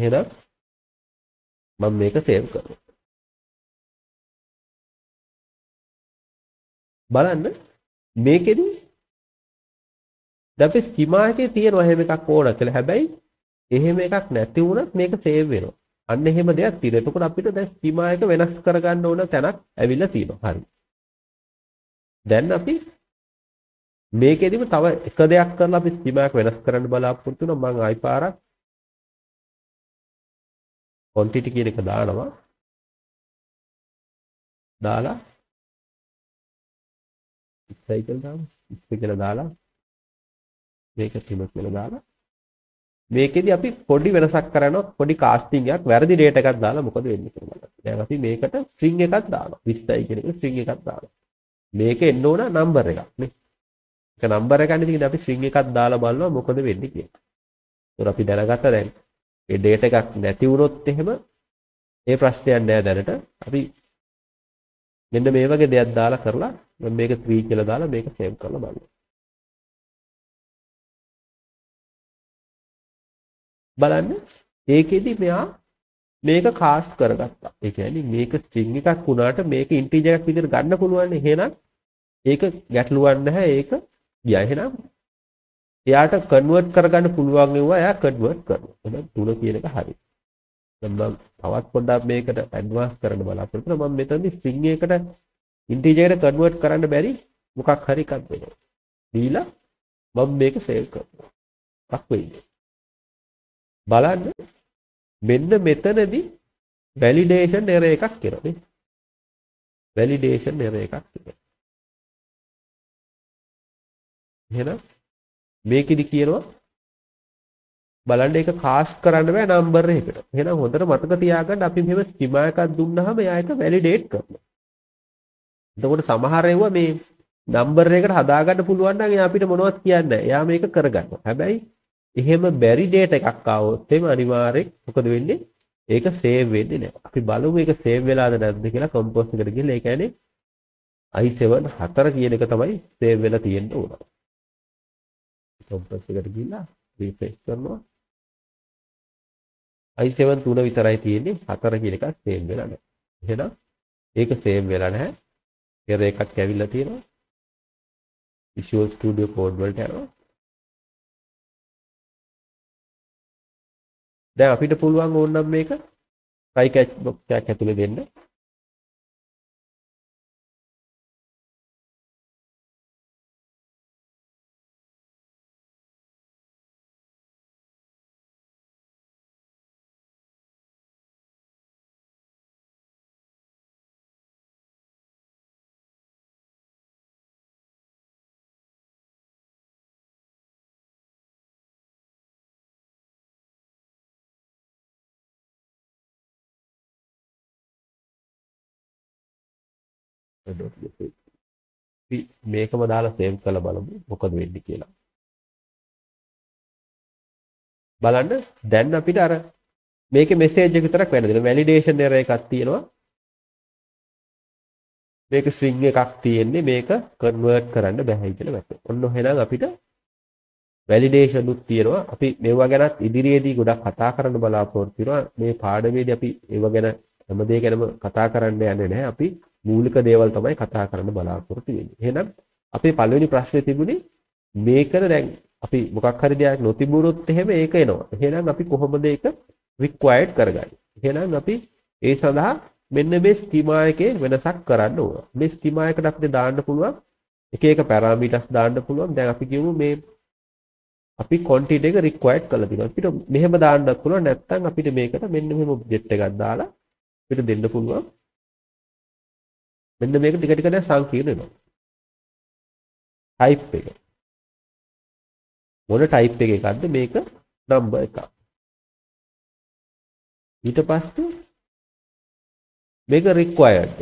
එහෙනම් මම මේක සේව් කරනවා. බලන්න මේකෙදි දැන් ස්කීමා එකේ තියෙනවා එහෙම එකක් ඕන කියලා. හැබැයි එහෙම එකක් නැති වුණත් මේක සේව් වෙනවා. අන්න එහෙම දෙයක් තියෙනවා. එතකොට අපිට දැන් ස්කීමා එක වෙනස් කරගන්න ඕන තැනක් ඇවිල්ලා තියෙනවා. හරි. දැන් අපි මේකෙදිම තව එක දෙයක් කරලා අපි ස්කීමා එක වෙනස් කරන්න බලාපොරොත්තු වෙනවා. මම ආයි පාරක් quantity කියන එක දානවා. දාලා cycle දාමු. ඉස්ස කියලා දාලා මේක තිබෙත් කියලා දාලා මේකෙදි අපි පොඩි වෙනසක් කරනවා. පොඩි කාස්ටිං එකක් වැරදි ඩේට් එකක් දාලා මොකද වෙන්නේ කියලා බලන්න. දැන් අපි මේකට string එකක් දානවා. 20යි කියන එක string එකක් දානවා. මේක එන්න ඕන number එකක් නේ. එක නම්බර් එකක් ගන්න ඉතින් අපි string එකක් දාලා බලනවා මොකද වෙන්නේ කියලා. ඒතර අපි දැනගත්තා දැන් මේ data එකක් නැති වුණොත් එහෙම ඒ ප්‍රශ්නයක් නෑ දැනට. අපි මෙන්න මේ වගේ දෙයක් දාලා කරලා මම මේක 3 කියලා දාලා මේක save කරලා බලනවා. බලන්න ඒකෙදි මෙයා මේක cast කරගත්තා. ඒ කියන්නේ මේක string එකක් වුණාට මේක integer එකක් විදිහට ගන්න පුළුවන්. එහෙනම් ඒක ගැටලුවක් නැහැ. ඒක ගියා. එහෙනම් එයාට කන්වර්ට් කරගන්න පුළුවන් වුණා. එයා කන්වර්ට් කරනවා. එහෙනම් 3 කියන එක හරි. දැන් මම තවත් පොඩ්ඩක් මේකට ඇඩ්වාන්ස් කරන්න බලාපොරොත්තු වෙනවා. මම මෙතනදී string එකකට integer එකට කන්වර්ට් කරන්න බැරි මොකක් හරි එකක් වෙනවා. දීලා මම මේක සේව් කරනවා. එකක් වෙයිද? බලන්න මෙන්න මෙතනදී validation error එකක් කියලා නේ. validation error එකක් කියලා. එහෙනම් මේකෙදි කියනවා බලන්න ඒක කාස්ට් කරන්න බෑ නම්බර් එකකට. එහෙනම් හොඳට මතක තියාගන්න අපි මෙහෙම ස්කීමා එකක් දුන්නාම එයා ඒක වැලිඩේට් කරනවා. එතකොට සමහර ඒවා මේ නම්බර් එකකට හදාගන්න පුළුවන් නම් එයා අපිට මොනවත් කියන්නේ නැහැ. එයා මේක කරගන්නවා. හැබැයි එහෙම බැරි ඩේටා එකක් ආවොත් එimhe අනිවාර්යෙන් මොකද වෙන්නේ? ඒක සේව් වෙන්නේ නැහැ. අපි බලමු මේක සේව් වෙලාද නැද්ද කියලා කම්පෝස් එකට ගිහලා. ඒ කියන්නේ i7 4 කියන එක තමයි සේව් වෙලා තියෙන්න ඕන. කොම්පස් එකට ගිහිල්ලා රිෆ්‍රෙෂ් කරනවා. i7 3 විතරයි තියෙන්නේ. 4 කියන එක සේව් වෙලා නැහැ. එහෙනම් ඒක සේව් වෙලා නැහැ. error එකක් ඇවිල්ලා තියෙනවා. Visual Studio Code වලට යනවා. දැන් අපිට පුළුවන් ඕනනම් මේක try catch box එකක් ඇතුලේ දෙන්න. අපි මේකම දාලා සේව් කරලා බලමු මොකද වෙන්නේ කියලා. බලන්න දැන් අපිට අර මේකේ મેસેජ් එක විතරක් වැළඳිනවා. වැලිඩේෂන් error එකක් තියෙනවා. මේක string එකක් තියෙන්නේ මේක convert කරන්න බැහැ කියලා වැටෙනවා. ඔන්න එහෙනම් අපිට වැලිඩේෂන් උත් තියෙනවා. අපි මේවා ගැනත් ඉදිරියේදී ගොඩක් කතා කරන්න බලාපොරොත්තු වෙනවා. මේ පාඩමේදී අපි ඒවා ගැන හැමදේ ගැනම කතා කරන්න යන්නේ නැහැ. අපි මූලික දේවල් තමයි කතා කරන්න බලාපොරොත්තු වෙන්නේ. එහෙනම් අපේ පළවෙනි ප්‍රශ්නේ තිබුණේ මේකද දැන් අපි මොකක් හරි දෙයක් නොතිබුණොත් එහෙම ඒක එනවා. එහෙනම් අපි කොහොමද ඒක රික්වයර්ඩ් කරගන්නේ? එහෙනම් අපි ඒ සඳහා මෙන්න මේ ස්කීමා එකේ වෙනසක් කරන්න ඕන. මේ ස්කීමා එකට අපිට දාන්න පුළුවන් එක එක පැරාමීටර්ස් දාන්න පුළුවන්. දැන් අපි කියමු මේ අපි කන්ටෙන්ට් එක රික්වයර්ඩ් කරලා තියෙනවා. අපිට මෙහෙම දාන්නත් පුළුවන්. නැත්නම් අපිට මේකට මෙන්න මෙහෙම ඔබ්ජෙක්ට් එකක් දාලා අපිට දෙන්න පුළුවන්. මෙන්න මේක ටික ටික දැන් සංකීර්ණ වෙනවා. ටයිප් එක මොන ටයිප් එකකද? මේක නම්බර් එකක්. ඊට පස්සේ මේක රික්වයර්ඩ්.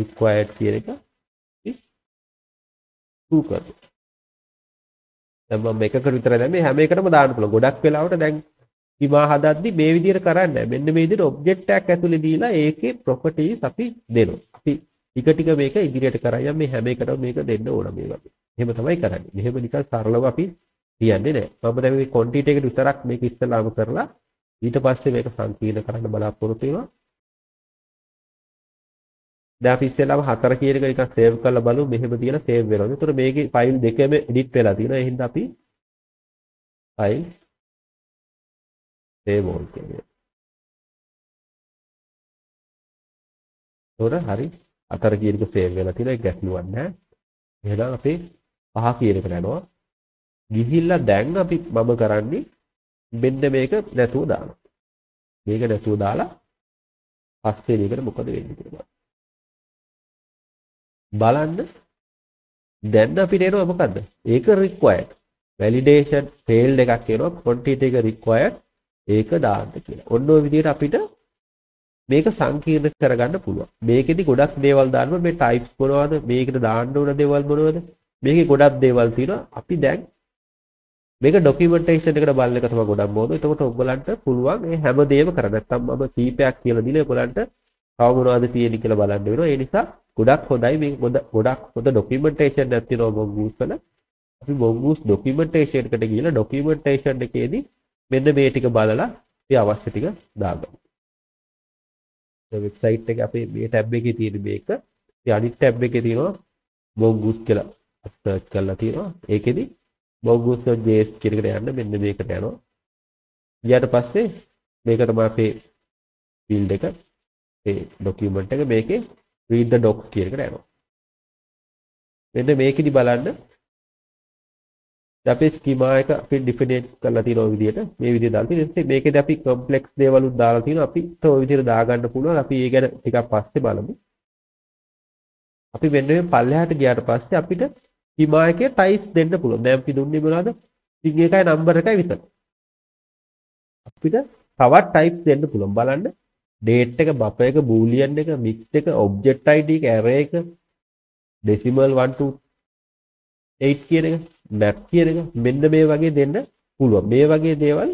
රික්වයර්ඩ් කියන එක true කරනවා. දැන් මම එකකට විතරයි දැන් මේ හැම එකටම දාන්න පුළුවන්. ගොඩක් වෙලාවට දැන් කිමා හදද්දි මේ විදිහට කරන්නේ නැහැ. මෙන්න මේ විදිහට ඔබ්ජෙක්ට් එකක් ඇතුලේ දීලා ඒකේ ප්‍රොපර්ටිස් අපි දෙනවා. අපි ටික ටික මේක ඉදිරියට කරා මේ හැම එකටම මේක දෙන්න ඕන මේ වගේ. එහෙම තමයි කරන්නේ. මෙහෙම නිකන් සරලව අපි කියන්නේ නැහැ. මම දැන් මේ කන්ටෙන්ට් එකට විතරක් මේක ඉස්සලාම කරලා ඊට පස්සේ මේක සංකීර්ණ කරන්න බලාපොරොත්තු වෙනවා. දැන් අපි ඉස්සෙල්ලාම 4 කියන එක එකක් සේව් කරලා බලමු. මෙහෙම තියලා සේව් වෙනවා. ඒතර මේකේ ෆයිල් දෙකම එඩිට් වෙලා තියෙනවා. ඒ හින්දා අපි ෆයිල් සේව් ඕල් කියනවා. ඒතර හරි 4 කියන එක සේව් වෙලා තියෙනවා. ඒක ගැටලුවක් නැහැ. එහෙනම් අපි 5 කියන එකට යනවා. ගිහිල්ලා දැන් අපි මම කරන්නේ මෙන්න මේක නැතුව දානවා. මේක නැතුව දාලා පස්සේ මේකට මොකද වෙන්නේ කියලා බලන්න. දැන් අපිට එනවා මොකද්ද? ඒක රික්වයර්ඩ්. වැලිඩේෂන් ෆේල්ඩ් එකක් එනවා. කන්ටෙන්ට් එක රික්වයර්ඩ්. ඒක දාන්න කියලා. ඔන්න ඔය විදිහට අපිට මේක සංකීර්ණ කරගන්න පුළුවන්. මේකෙදි ගොඩක් දේවල් දාන්න මේ ටයිප්ස් මොනවද? මේකට දාන්න ඕන දේවල් මොනවද? මේකේ ගොඩක් දේවල් තියෙනවා. අපි දැන් මේක ડોකියුමන්ටේෂන් එකට බලන එක තමයි ගොඩක් මොකද? එතකොට ඔයගලන්ට පුළුවන් මේ හැම දෙයක්ම කරන්න. නැත්තම් මම කීපයක් කියලා දීලා ඔයගලන්ට තව මොනවද තියෙන්නේ කියලා බලන්න වෙනවා. ඒ නිසා ගොඩක් හොඳයි මේ ගොඩක් හොඳ ડોකියුමන්ටේෂන් එකක් තියෙනවා Mongoose වල. අපි Mongoose ડોකියුමන්ටේෂන් එකට ගිහලා ડોකියුමන්ටේෂන් එකේදී මෙන්න මේ ටික බලලා අපි අවශ්‍ය ටික දාගමු. මේ වෙබ්සයිට් එක අපේ මේ ටැබ් එකේ තියෙන මේක. ඉතින් අනිත් ටැබ් එකේ තියෙනවා Mongoose කියලා සර්ච් කරලා තියෙනවා. ඒකෙදි mongoose.js කියන එකට යන්න මෙන්න මේකට යනවා. ඊට පස්සේ මේක තමයි අපේ ෆීල්ඩ් එක. ડોකියුමන්ට් එක මේකේ read the docs කියන එකට යනවා. මෙන්න මේකෙදි බලන්න අපි ස්කීමා එක අපි ඩිෆයින් කරලා තියෙන විදිහට මේ විදිහට දාලා තියෙනවා. මේකෙදි අපි කොම්ප්ලෙක්ස් දේවල් උත් දාලා තියෙනවා. අපි ඔය විදිහට දාගන්න පුළුවන්. අපි ඒක ගැන ටිකක් පස්සේ බලමු. අපි මෙන්න මේ පල්ලෙහාට ගියාට පස්සේ අපිට ස්කීමා එකේ ටයිප්ස් දෙන්න පුළුවන්. දැන් අපි දුන්නේ මොනවද? string එකයි number එකයි විතර. අපිට තවත් ටයිප්ස් දෙන්න පුළුවන්. බලන්න date එක, buffer එක, boolean එක, mixed එක, object id එක, array එක, decimal 128 කියන එක, map කියන එක මෙන්න මේ වගේ දෙන්න පුළුවන්. මේ වගේ දේවල්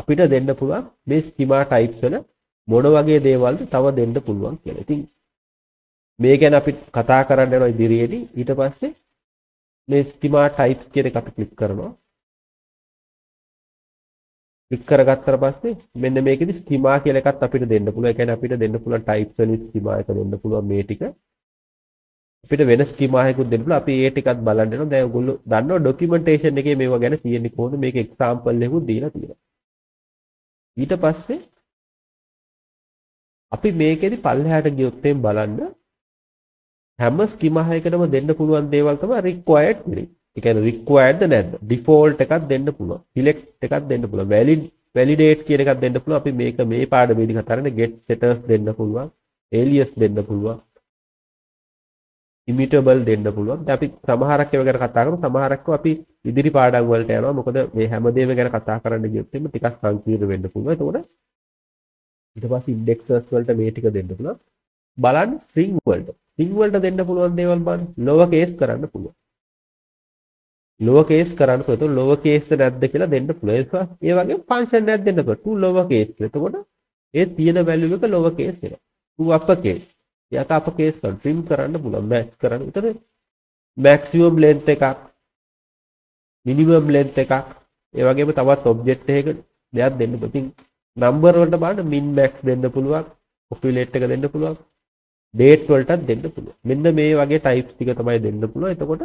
අපිට දෙන්න පුළුවන්. මේ schema types වල මොන වගේ දේවල්ද තව දෙන්න පුළුවන් කියලා. ඉතින් මේ ගැන අපි කතා කරන්න යනවා ඉදිරියේදී. ඊට පස්සේ මේ schema types කියන එක අපි ක්ලික් කරනවා. ක්ලික් කරගත්තට පස්සේ මෙන්න මේකෙදි ස්කීමා කියලා එකක් අපිට දෙන්න පුළුවන්. ඒ කියන්නේ අපිට දෙන්න පුළුවන් ටයිප්ස් වලින් ස්කීමා එක දෙන්න පුළුවන් මේ ටික. අපිට වෙන ස්කීමා එකකුත් දෙන්න පුළුවන්. අපි ඒ ටිකත් බලන්න යනවා. දැන් ඔයගොල්ලෝ දන්නවා ડોකියුමන්ටේෂන් එකේ මේවා ගැන තියෙන්නේ කොහොමද? මේක එක්සැම්පල් එකකුත් දීලා තියෙනවා. ඊට පස්සේ අපි මේකෙදි පල්ලෙහාට ගියොත් එම් බලන්න හැම ස්කීමා එකකටම දෙන්න පුළුවන් දේවල් තමයි රික්වයර්ඩ් වෙන්නේ. ඒ කියන්නේ රික්වයර්ඩ්ද නැද්ද? ඩිෆෝල්ට් එකක් දෙන්න පුළුවන්. සිලෙක්ට් එකක් දෙන්න පුළුවන්. වැලිඩේට් කියන එකක් දෙන්න පුළුවන්. අපි මේක මේ පාඩමේදී කතා කරන්නේ get setters දෙන්න පුළුවන්. alias දෙන්න පුළුවන්. immutable දෙන්න පුළුවන්. දැන් අපි සමහරක් ඒවා ගැන කතා කරමු. සමහරක්ව අපි ඉදිරි පාඩම් වලට යනවා. මොකද මේ හැමදේම ගැන කතා කරන්න ගියොත් ටිකක් සංකීර්ණ වෙන්න පුළුවන්. ඒතකොට ඊට පස්සේ ඉන්ඩෙක්සස් වලට මේ ටික දෙන්න පුළුවන්. බලන්න string වලට. string වලට දෙන්න පුළුවන් දේවල් බලන්න. lower case කරන්න පුළුවන්. lower case කරන්න පුළුවන්. එතකොට lower case නැද්ද කියලා දෙන්න පුළුවන්. ඒ වගේ function එකක් දෙන්නකොට to lower case කියලා. එතකොට ඒ තියෙන value එක lower case වෙනවා. to upper case. එයාට upper case කරන්න trim කරන්න පුළුවන්. match කරන්න විතරයි. maximum length එකක් minimum length එකක් ඒ වගේම තවත් object එකකට දෙයක් දෙන්න පුළුවන්. ඉතින් number වලට බලන්න min max දෙන්න පුළුවන්, populate එක දෙන්න පුළුවන්, date වලටත් දෙන්න පුළුවන්. මෙන්න මේ වගේ types ටික තමයි දෙන්න පුළුවන්. එතකොට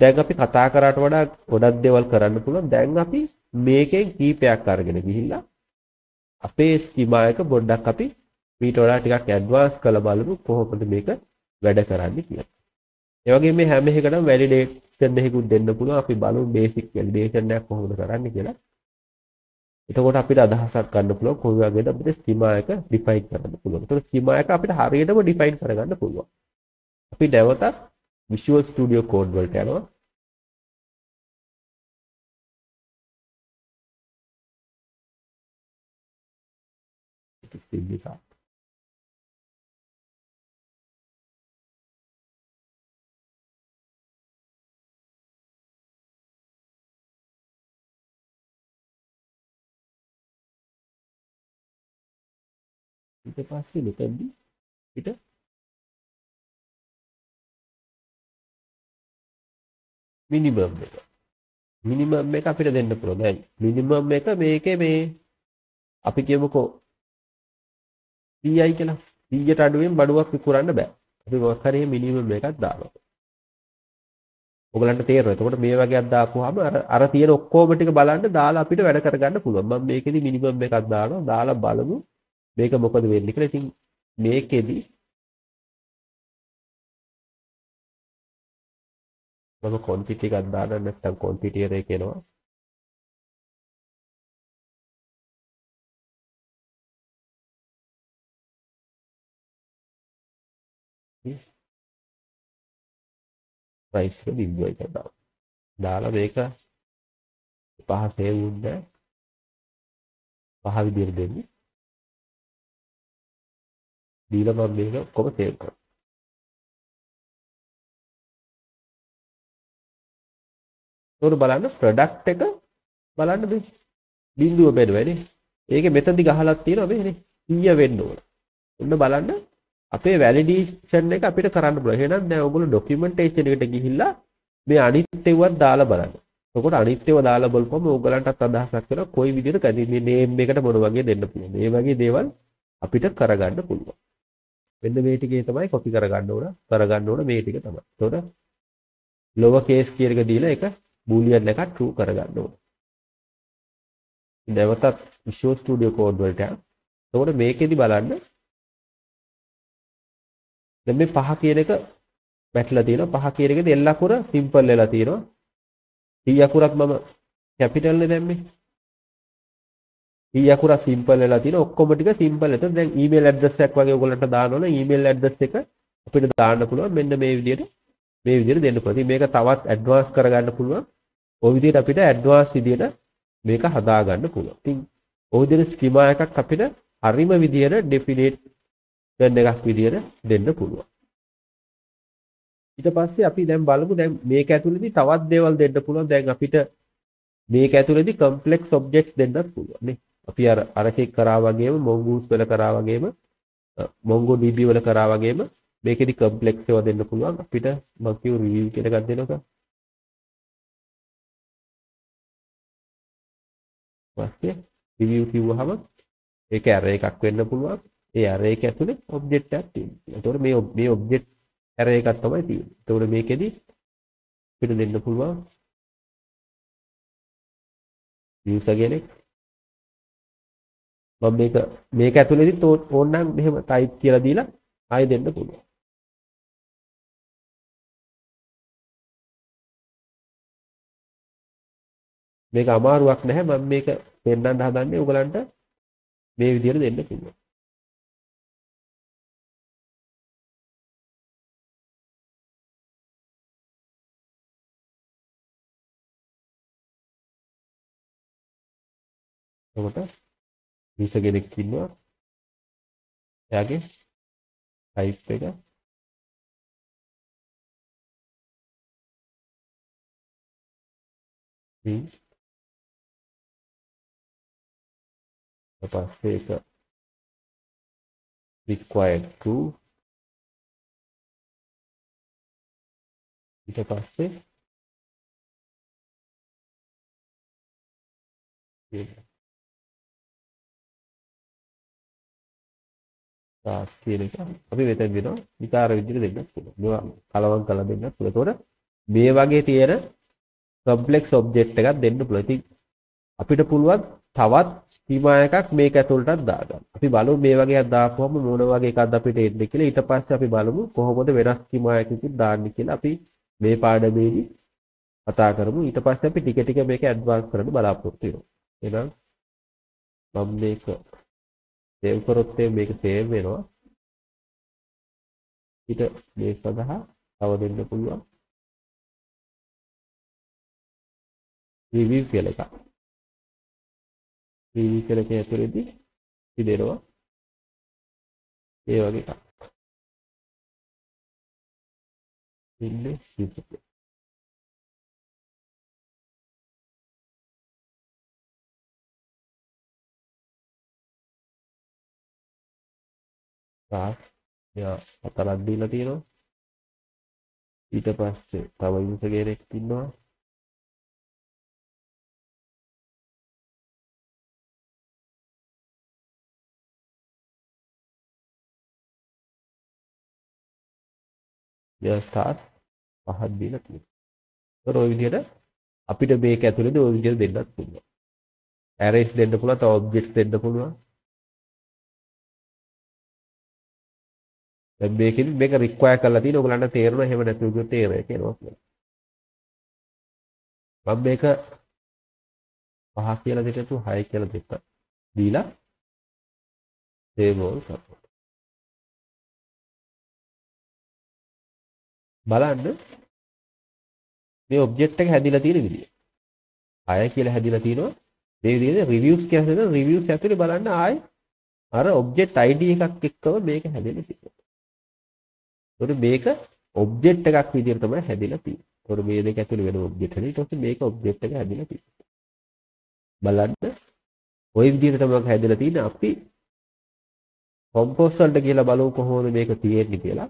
දැන් අපි කතා කරාට වඩා ගොඩක් දේවල් කරන්න පුළුවන්. දැන් අපි මේකෙන් කීපයක් අරගෙන ගිහිල්ලා අපේ schema එක පොඩ්ඩක් අපි ඊට වඩා ටිකක් advance කරලා බලමු කොහොමද මේක වැඩ කරන්නේ කියලා. ඒ වගේ මේ හැම එකකටම වැලිඩේෂන් එකකුත් දෙන්න පුළුවන්. අපි බලමු බේසික් වැලිඩේෂන් එකක් කොහොමද කරන්නේ කියලා. එතකොට අපිට අදහසක් ගන්න පුළුවන් කොයි වගේද අපිට ස්කීමා එක ඩිෆයින් කරන්න පුළුවන්. ඒතකොට ස්කීමා එක අපිට හරියටම ඩිෆයින් කරගන්න පුළුවන්. අපි නැවත Visual Studio Code වලට යනවා. ඊට පස්සේ මෙතනදී අපිට මිනිමම් එක අපිට දෙන්න පුළුවන්. දැන් මිනිමම් එක මේකේ මේ අපි කියමුකෝ pi කියලා. pi-ට අඩුවෙන් බඩුවක් විකුරන්න බෑ. අපි මොකක් හරි මිනිමම් එකක් දානවා. ඔයගලන්ට තේරෙනවා. එතකොට මේ වගේක් දාපුවාම අර තියෙන ඔක්කොම ටික බලන්න දාලා අපිට වැඩ කරගන්න පුළුවන්. මම මේකෙදි මිනිමම් එකක් දානවා. දාලා බලමු මේක මොකද වෙන්නේ කියලා. ඉතින් මේකෙදි මම quantity එකක් දාන්න නැත්නම් quantity error එක එනවා. price එක බිඳුව එක දාලා මේක පහ save වුණා. පහ විදියට දෙන්නේ. දීලා මම මේක ඔක්කොම සේව් කරනවා. උඩ බලන්න ප්‍රොඩක්ට් එක බලන්න මේ බිඳුව බැලුවනේ. ඒකේ මෙතනදි ගහලා තියෙනවා මේ නේ 100 වෙන්න ඕන. උන්න බලන්න අපේ වැලිඩේෂන් එක අපිට කරන්න පුළුවන්. එහෙනම් දැන් ඔයගොල්ලෝ ડોකියුමන්ටේෂන් එකට ගිහිල්ලා මේ අනිත් ඒවාත් දාලා බලන්න. එතකොට අනිත් ඒවා දාලා බලපුවම ඔයගලන්ටත් අදහසක් වෙනවා කොයි විදිහට කැදී මේ නේම් එකට මොන වගේ දෙන්න පුළුවන්. මේ වගේ දේවල් අපිට කරගන්න පුළුවන්. මෙන්න මේ ටිකේ තමයි copy කරගන්න ඕන මේ ටික තමයි. එතකොට lower case කියන එක දීලා ඒක boolean එකක් true කරගන්න ඕන. නැවතත් Visual Studio Code වලට යන්න. එතකොට මේකෙදි බලන්න දැන් මේ පහ කියන එක වැටලා තියෙනවා. පහ කියන එකේදී L අකුර simple වෙලා තියෙනවා. T අකුරක් මම capital නේ දැම්මේ. ඊ අකුර සිම්පල් වෙලා තියෙන ඔක්කොම ටික සිම්පල්. එතකොට දැන් ඊමේල් ඇඩ්‍රස් එකක් වගේ ඔයගොල්ලන්ට දානවනේ ඊමේල් ඇඩ්‍රස් එක අපිට දාන්න පුළුවන්. මෙන්න මේ විදියට දෙන්න පුළුවන්. මේක තවත් ඇඩ්වාන්ස් කරගන්න පුළුවන්. ඔය විදියට අපිට ඇඩ්වාන්ස් විදියට මේක හදාගන්න පුළුවන්. ඉතින් ඔය විදියට ස්කීමා එකක් අපිට හරිම විදියට ඩෙෆිනේට් වෙන එකක් විදියට දෙන්න පුළුවන්. ඊට පස්සේ අපි දැන් බලමු දැන් මේක ඇතුළේදී තවත් දේවල් දෙන්න පුළුවන්. දැන් අපිට මේක ඇතුළේදී complex objects දෙන්නත් පුළුවන් නේ. අපි අර කේක් කරා වගේම Mongoose වල කරා වගේම MongoDB වල කරා වගේම මේකෙදි complex ඒවා දෙන්න පුළුවන්. අපිට මම කියු review කියලා ගන්න දෙනවා. වාස්තිය review කිව්වහම ඒක array එකක් වෙන්න පුළුවන්. ඒ array එක ඇතුලේ object එකක් තියෙනවා. ඒතකොට මේ object array එකක් තමයි තියෙන්නේ. ඒතකොට මේකෙදි අපිට දෙන්න පුළුවන් user කෙනෙක්. මම මේක ඇතුලේදී ඕනනම් මෙහෙම type කියලා දීලා ආයෙ දෙන්න පුළුවන්. මේක අමාරුවක් නැහැ. මම මේක පෙන්නන්න හදන්නේ ඔයගලන්ට මේ විදියට දෙන්න පුළුවන්. එතකොට මේක ගෙනෙක් ඉන්නවා. आगे टाइप पे का required to kita pakai tapi betul betul kita harus kalau kalau dengar sudah kompleks objek එකක් දෙන්න පුළුවන්. ඉතින් අපිට පුළුවන් තවත් ස්කීමා එකක් මේක ඇතුළටත් දාගන්න. අපි බලමු මේ වගේක් දාපුවම මොන වගේ එකක්ද අපිට එන්නේ කියලා. ඊට පස්සේ අපි බලමු කොහොමද වෙනස් ස්කීමා එකකින් දාන්නේ කියලා. අපි මේ පාඩමේදී කතා කරමු. ඊට පස්සේ අපි ටික ටික මේක ඇඩ්වාන්ස් කරන්න බලාපොරොත්තු වෙනවා. එහෙනම් මම මේක සේව් කරොත් මේක සේව් වෙනවා. ඊට මේ සඳහා තව දෙන්න පුළුවන් review කියලා එකක්. review කියලා එකේ ඇතුළේදී ඉදෙනවා. ඒ වගේ එකක්. ඉන්නේ සිද්ධ. තාක් යා අතලක් දීලා තියෙනවා. ඊට පස්සේ තව user කෙනෙක් ඉන්නවා. ya start පහක් දීලා තියෙනවා. ඒක ඔය විදිහට අපිට මේක ඇතුළේදී ඔය විදිහට දෙන්නත් පුළුවන්. arrays දෙන්න පුළුවන්, තව objects දෙන්න පුළුවන්. දැන් මේකෙදි මේක require කරලා තියෙන ඔයගලන්ට තේරෙනවා එහෙම නැතුව ගියොත් error කියනවා කියලා. මම මේක 5 කියලා දෙන්නතු 6 කියලා දෙන්න. දීලා save all කරනවා. බලන්න මේ ඔබ්ජෙක්ට් එක හැදිලා තියෙන විදිය. අය කියලා හැදිලා තිනවා. මේ විදිහේ රිවිව්ස් කියලා හදලා රිවිව්ස් ඇතුලේ බලන්න ආයි අර ඔබ්ජෙක්ට් ID එකක් එක්කම මේක හැදෙලා තියෙනවා. ඒකට මේක ඔබ්ජෙක්ට් එකක් විදියට තමයි හැදිලා තියෙන්නේ. ඒකට මේ දෙක ඇතුලේ වෙන ඔබ්ජෙක්ට් එක. ඊට පස්සේ මේක ඔබ්ජෙක්ට් එක හැදිලා තියෙනවා. බලන්න ওই විදියට තමයි හැදිලා තියෙන්නේ. අපි compose වලට කියලා බලමු කොහොමද මේක තියෙන්නේ කියලා.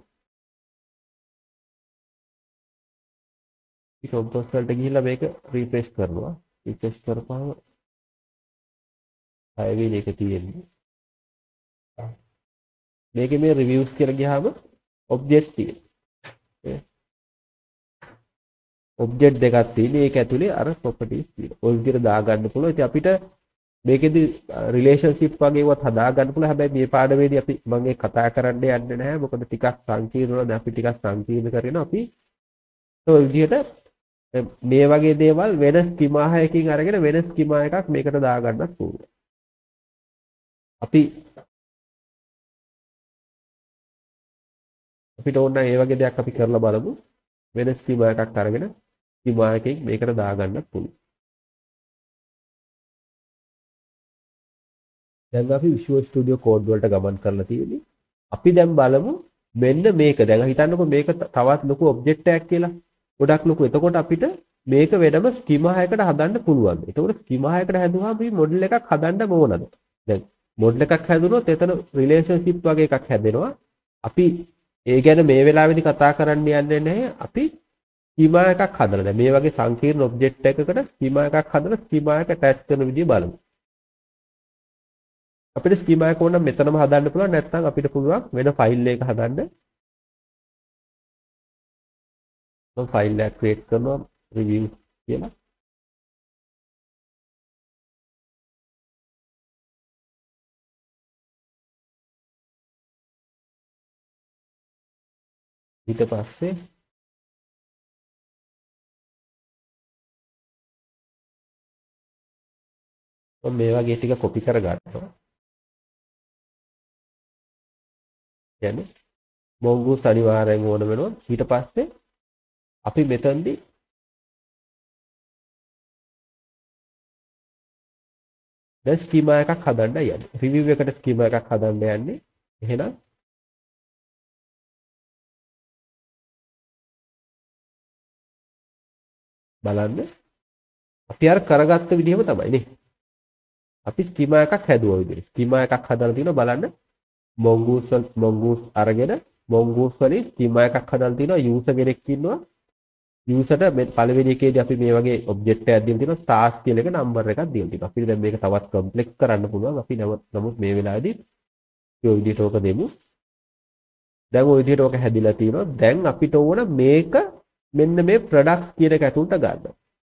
compose වලට ගිහිල්ලා මේක රිෆ්‍රෙෂ් කරනවා. රිෆ්‍රෙෂ් කරපුවම ආයෙත් ඒක තියෙන්නේ. මේකේ මේ රිවිව්ස් කියලා ගියාම ඔබ්ජෙක්ට් තියෙනවා. ඔබ්ජෙක්ට් දෙකක් තියෙනවා. ඒක ඇතුලේ අර ප්‍රොපර්ටිස් තියෙනවා. ඔය විදිහට දාගන්න පුළුවන්. ඉතින් අපිට මේකෙදි රිලේෂන්ෂිප් වගේ ඒවත් හදාගන්න පුළුවන්. හැබැයි මේ පාඩමේදී අපි මම ඒක කතා කරන්න යන්නේ නැහැ. මොකද ටිකක් සංකීර්ණවද අපි ටිකක් සංකීර්ණ කරගෙන අපි ඔය විදිහට මේ වගේ දේවල් වෙන ස්කීමා එකකින් අරගෙන වෙන ස්කීමා එකක් මේකට දාගන්නත් පුළුවන්. අපිට ඕන නම් ඒ වගේ දෙයක් අපි කරලා බලමු. වෙන ස්කීමා එකක් අරගෙන ස්කීමා එකකින් මේකට දාගන්නත් පුළුවන්. දැන් අපි Visual Studio Code වලට ගමන් කරලා තියෙන්නේ. අපි දැන් බලමු මෙන්න මේක. දැන් හිතන්නකෝ මේක තවත් ලොකු ඔබ්ජෙක්ට් එකක් කියලා. ගොඩක් ලොකු. එතකොට අපිට මේක වෙනම ස්කීමා එකකට හදන්න පුළුවන්. එතකොට ස්කීමා එකකට හැදුවාම මේ මොඩල් එකක් හදන්න ඕනද? දැන් මොඩල් එකක් හැදුනොත් එතන රිලේෂන්ෂිප් වගේ එකක් හැදෙනවා. අපි ඒ ගැන මේ වෙලාවේදී කතා කරන්න යන්නේ නැහැ. අපි ස්කීමා එකක් හදලා දැන් මේ වගේ සංකීර්ණ ඔබ්ජෙක්ට් එකකට ස්කීමා එකක් හදලා ස්කීමා එක ටැච් කරන විදිය බලමු. අපිට ස්කීමා එක ඕන නම් මෙතනම හදන්න පුළුවන්. නැත්නම් අපිට පුළුවන් වෙන ෆයිල් එකක හදන්න. ඔය ෆයිල් එක ක්‍රියේට් කරනවා රිවිව් කියලා. ඊට පස්සේ මේ වගේ ටික කොපි කරගන්නවා. කියන්නේ Mongoose අනිවාර්යෙන් ඕන වෙනවා. ඊට පස්සේ අපි මෙතනදී දැන් ස්කීමා එකක් හදන්න යන්නේ. රිවිව් එකට ස්කීමා එකක් හදන්න යන්නේ. the header. Balannya, api ar karagat tuh video pertama ini. Api skema yang kah dua video, skema yang kah dalam tino balannya, mongoose aragena, mongoose ini skema yang kah dalam tino user genek tino, user ada paling banyak yang api mewakili objek terdiri tino stars tino kan number mereka terdiri tino. Api dalam mereka tawat kompleks kerana pulang, api namun mewakili video itu ke demo. Dan video itu kah dilatih tino, dan api itu mana mereka මෙන්න මේ product කියන එක ඇතුළට ගන්න.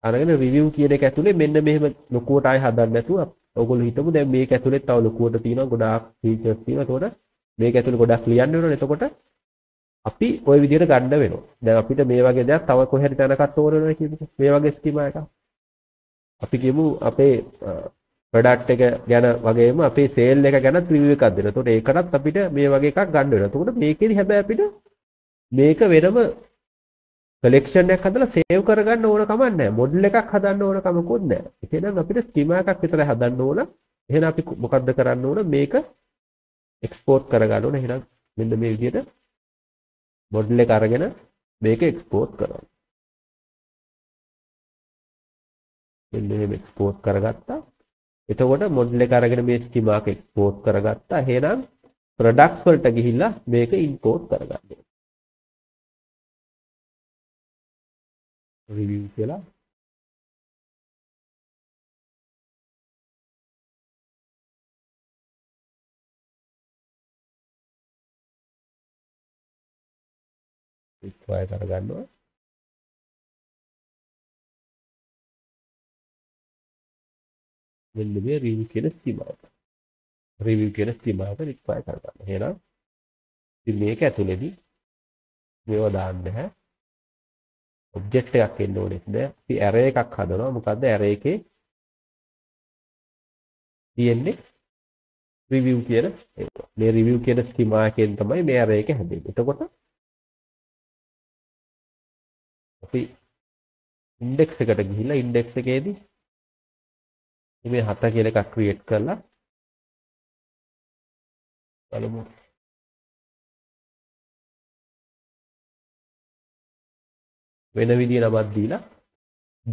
අරගෙන review කියන එක ඇතුලේ මෙන්න මෙහෙම ලොකුවට ආය හදන්න නැතුව ඔයගොල්ලෝ හිතමු දැන් මේක ඇතුලේ තව ලොකුවට තියෙනවා ගොඩාක් ෆීචර්ස් තියෙනවා. එතකොට මේක ඇතුලේ ගොඩක් ලියන්න වෙනවා. එතකොට අපි ওই විදිහට ගන්න වෙනවා. දැන් අපිට මේ වගේ දේවල් තව කොහේ හරි දැනගන්න ඕන වෙනවා කියන්නේ. මේ වගේ ස්කීමා එකක්. අපි කියමු අපේ ප්‍රොඩක්ට් එක ගැන වගේම අපේ සේල් එක ගැන රිවිව් එකක් දෙනවා. එතකොට ඒකටත් අපිට මේ වගේ එකක් ගන්න වෙනවා. එතකොට මේකේදී හැබැයි අපිට මේක වෙනම collection එකක් හදලා save කරගන්න ඕන කමක් නැහැ. model එකක් හදන්න ඕන කමකුත් නැහැ. එහෙනම් අපිට schema එකක් විතරයි හදන්න ඕන. එහෙනම් අපි මොකද්ද කරන්න ඕන? මේක export කරගන්න ඕන. එහෙනම් මෙන්න මේ විදිහට model එක අරගෙන මේක export කරනවා. මෙන්න මේ export කරගත්තා. එතකොට model එක අරගෙන මේ schema එක export කරගත්තා. එහෙනම් product වලට ගිහිල්ලා මේක import කරගන්න. Review කියලා require කරගන්නවා. මෙන්න මේ review කියන ස්කීමාව. Review කියන ස්කීමාව require කරගන්න. එහෙනම් ඉතින් මේක ඇතුලේදී මේවා දාන්න බෑ. object එකක් එන්න ඕනේ නැහැ. අපි array එකක් හදනවා. මොකද්ද array එකේ තියෙන්නේ review කියන එක. මේ review කියන schema එකෙන් තමයි මේ array එක හැදෙන්නේ. එතකොට අපි index එකට ගිහිල්ලා index එකේදී මේ 7 කියලා එකක් create කරලා බලමු. වෙන විදිය නමක් දීලා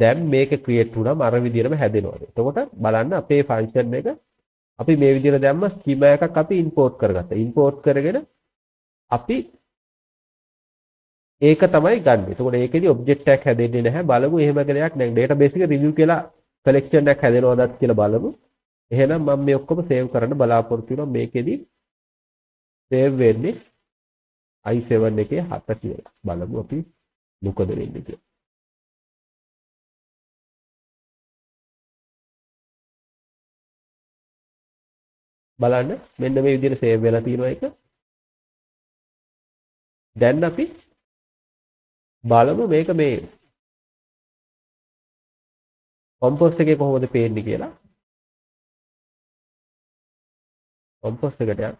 දැන් මේක ක්‍රියේට් වුණාම අර විදියටම හැදෙනවා. එතකොට බලන්න අපේ ෆන්ක්ෂන් එක අපි මේ විදියට දැම්ම ස්කීමා එකක් අපි ඉම්පෝට් කරගත්තා. ඉම්පෝට් කරගෙන අපි ඒක තමයි ගන්න. එතකොට ඒකෙදි ඔබ්ජෙක්ට් එකක් හැදෙන්නේ නැහැ. බලමු එහෙම එකක් දැන් ඩේටාබේස් එක රිවිව් කියලා කලෙක්ෂන් එකක් හැදෙනවදත් කියලා බලමු. එහෙනම් මම මේ ඔක්කොම සේව් කරන්න බලාපොරොත්තු වෙනවා. මේකෙදි සේව් වෙන්නේ i7 එකේ 7 කියලා. බලමු අපි මොකද වෙන්නේ කියලා. බලන්න මෙන්න මේ විදිහට සේව් වෙලා තියෙනවා එක. දැන් අපි බලමු මේක මේ කොම්පොස් එකේ කොහොමද පේන්නේ කියලා. කොම්පොස් එකට යන්න.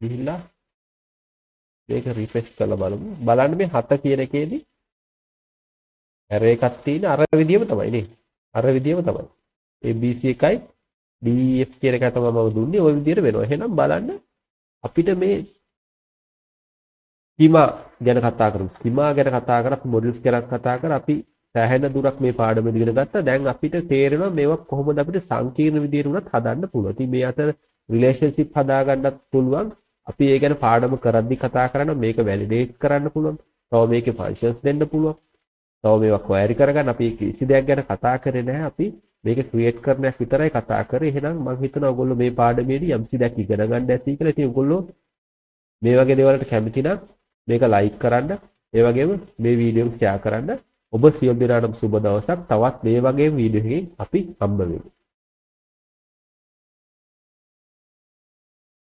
ගිහිල්ලා මේක රිෆ්‍රෙෂ් කරලා බලමු. බලන්න මේ 7 කියන එකේදී array එකක් තියෙන අර විදියම තමයි නේ. අර විදියම තමයි. ABC එකයි DEF කියන එක තමයි මම දුන්නේ. ওই විදියට වෙනවා. එහෙනම් බලන්න අපිට මේ schema ගැන කතා කරමු. schema ගැන කතා කරත් models ගැන කතා කර අපි සෑහෙන දුරක් මේ පාඩම ඉගෙන ගත්තා. දැන් අපිට තේරෙනවා මේවා කොහොමද අපිට සංකීර්ණ විදියට උනත් හදන්න පුළුවන්. ඉතින් මේ අතර relationship හදා ගන්නත් පුළුවන්. අපි ඒ ගැන පාඩම කරද්දී කතා කරනවා මේක වැලිඩේට් කරන්න පුළුවන්. තව මේකේ ෆන්ක්ෂන්ස් දෙන්න පුළුවන්. තව මේවා ක්වයරි කරගන්න අපි කිසි දෙයක් ගැන කතා කරේ නැහැ. අපි මේක ක්‍රියේට් කරන එක විතරයි කතා කරේ. එහෙනම් මම හිතනවා ඔයගොල්ලෝ මේ පාඩමේදී යම්කිසි දෙයක් ඉගෙන ගන්න ඇති කියලා. ඉතින් ඔයගොල්ලෝ මේ වගේ දේවල් වලට කැමති නම් මේක ලයික් කරන්න, ඒ වගේම මේ වීඩියෝ එක ෂෙයා කරන්න. ඔබ සියලු දෙනාටම සුබ දවසක්. තවත් මේ වගේ වීඩියෝ එකකින් අපි හම්බ වෙමු.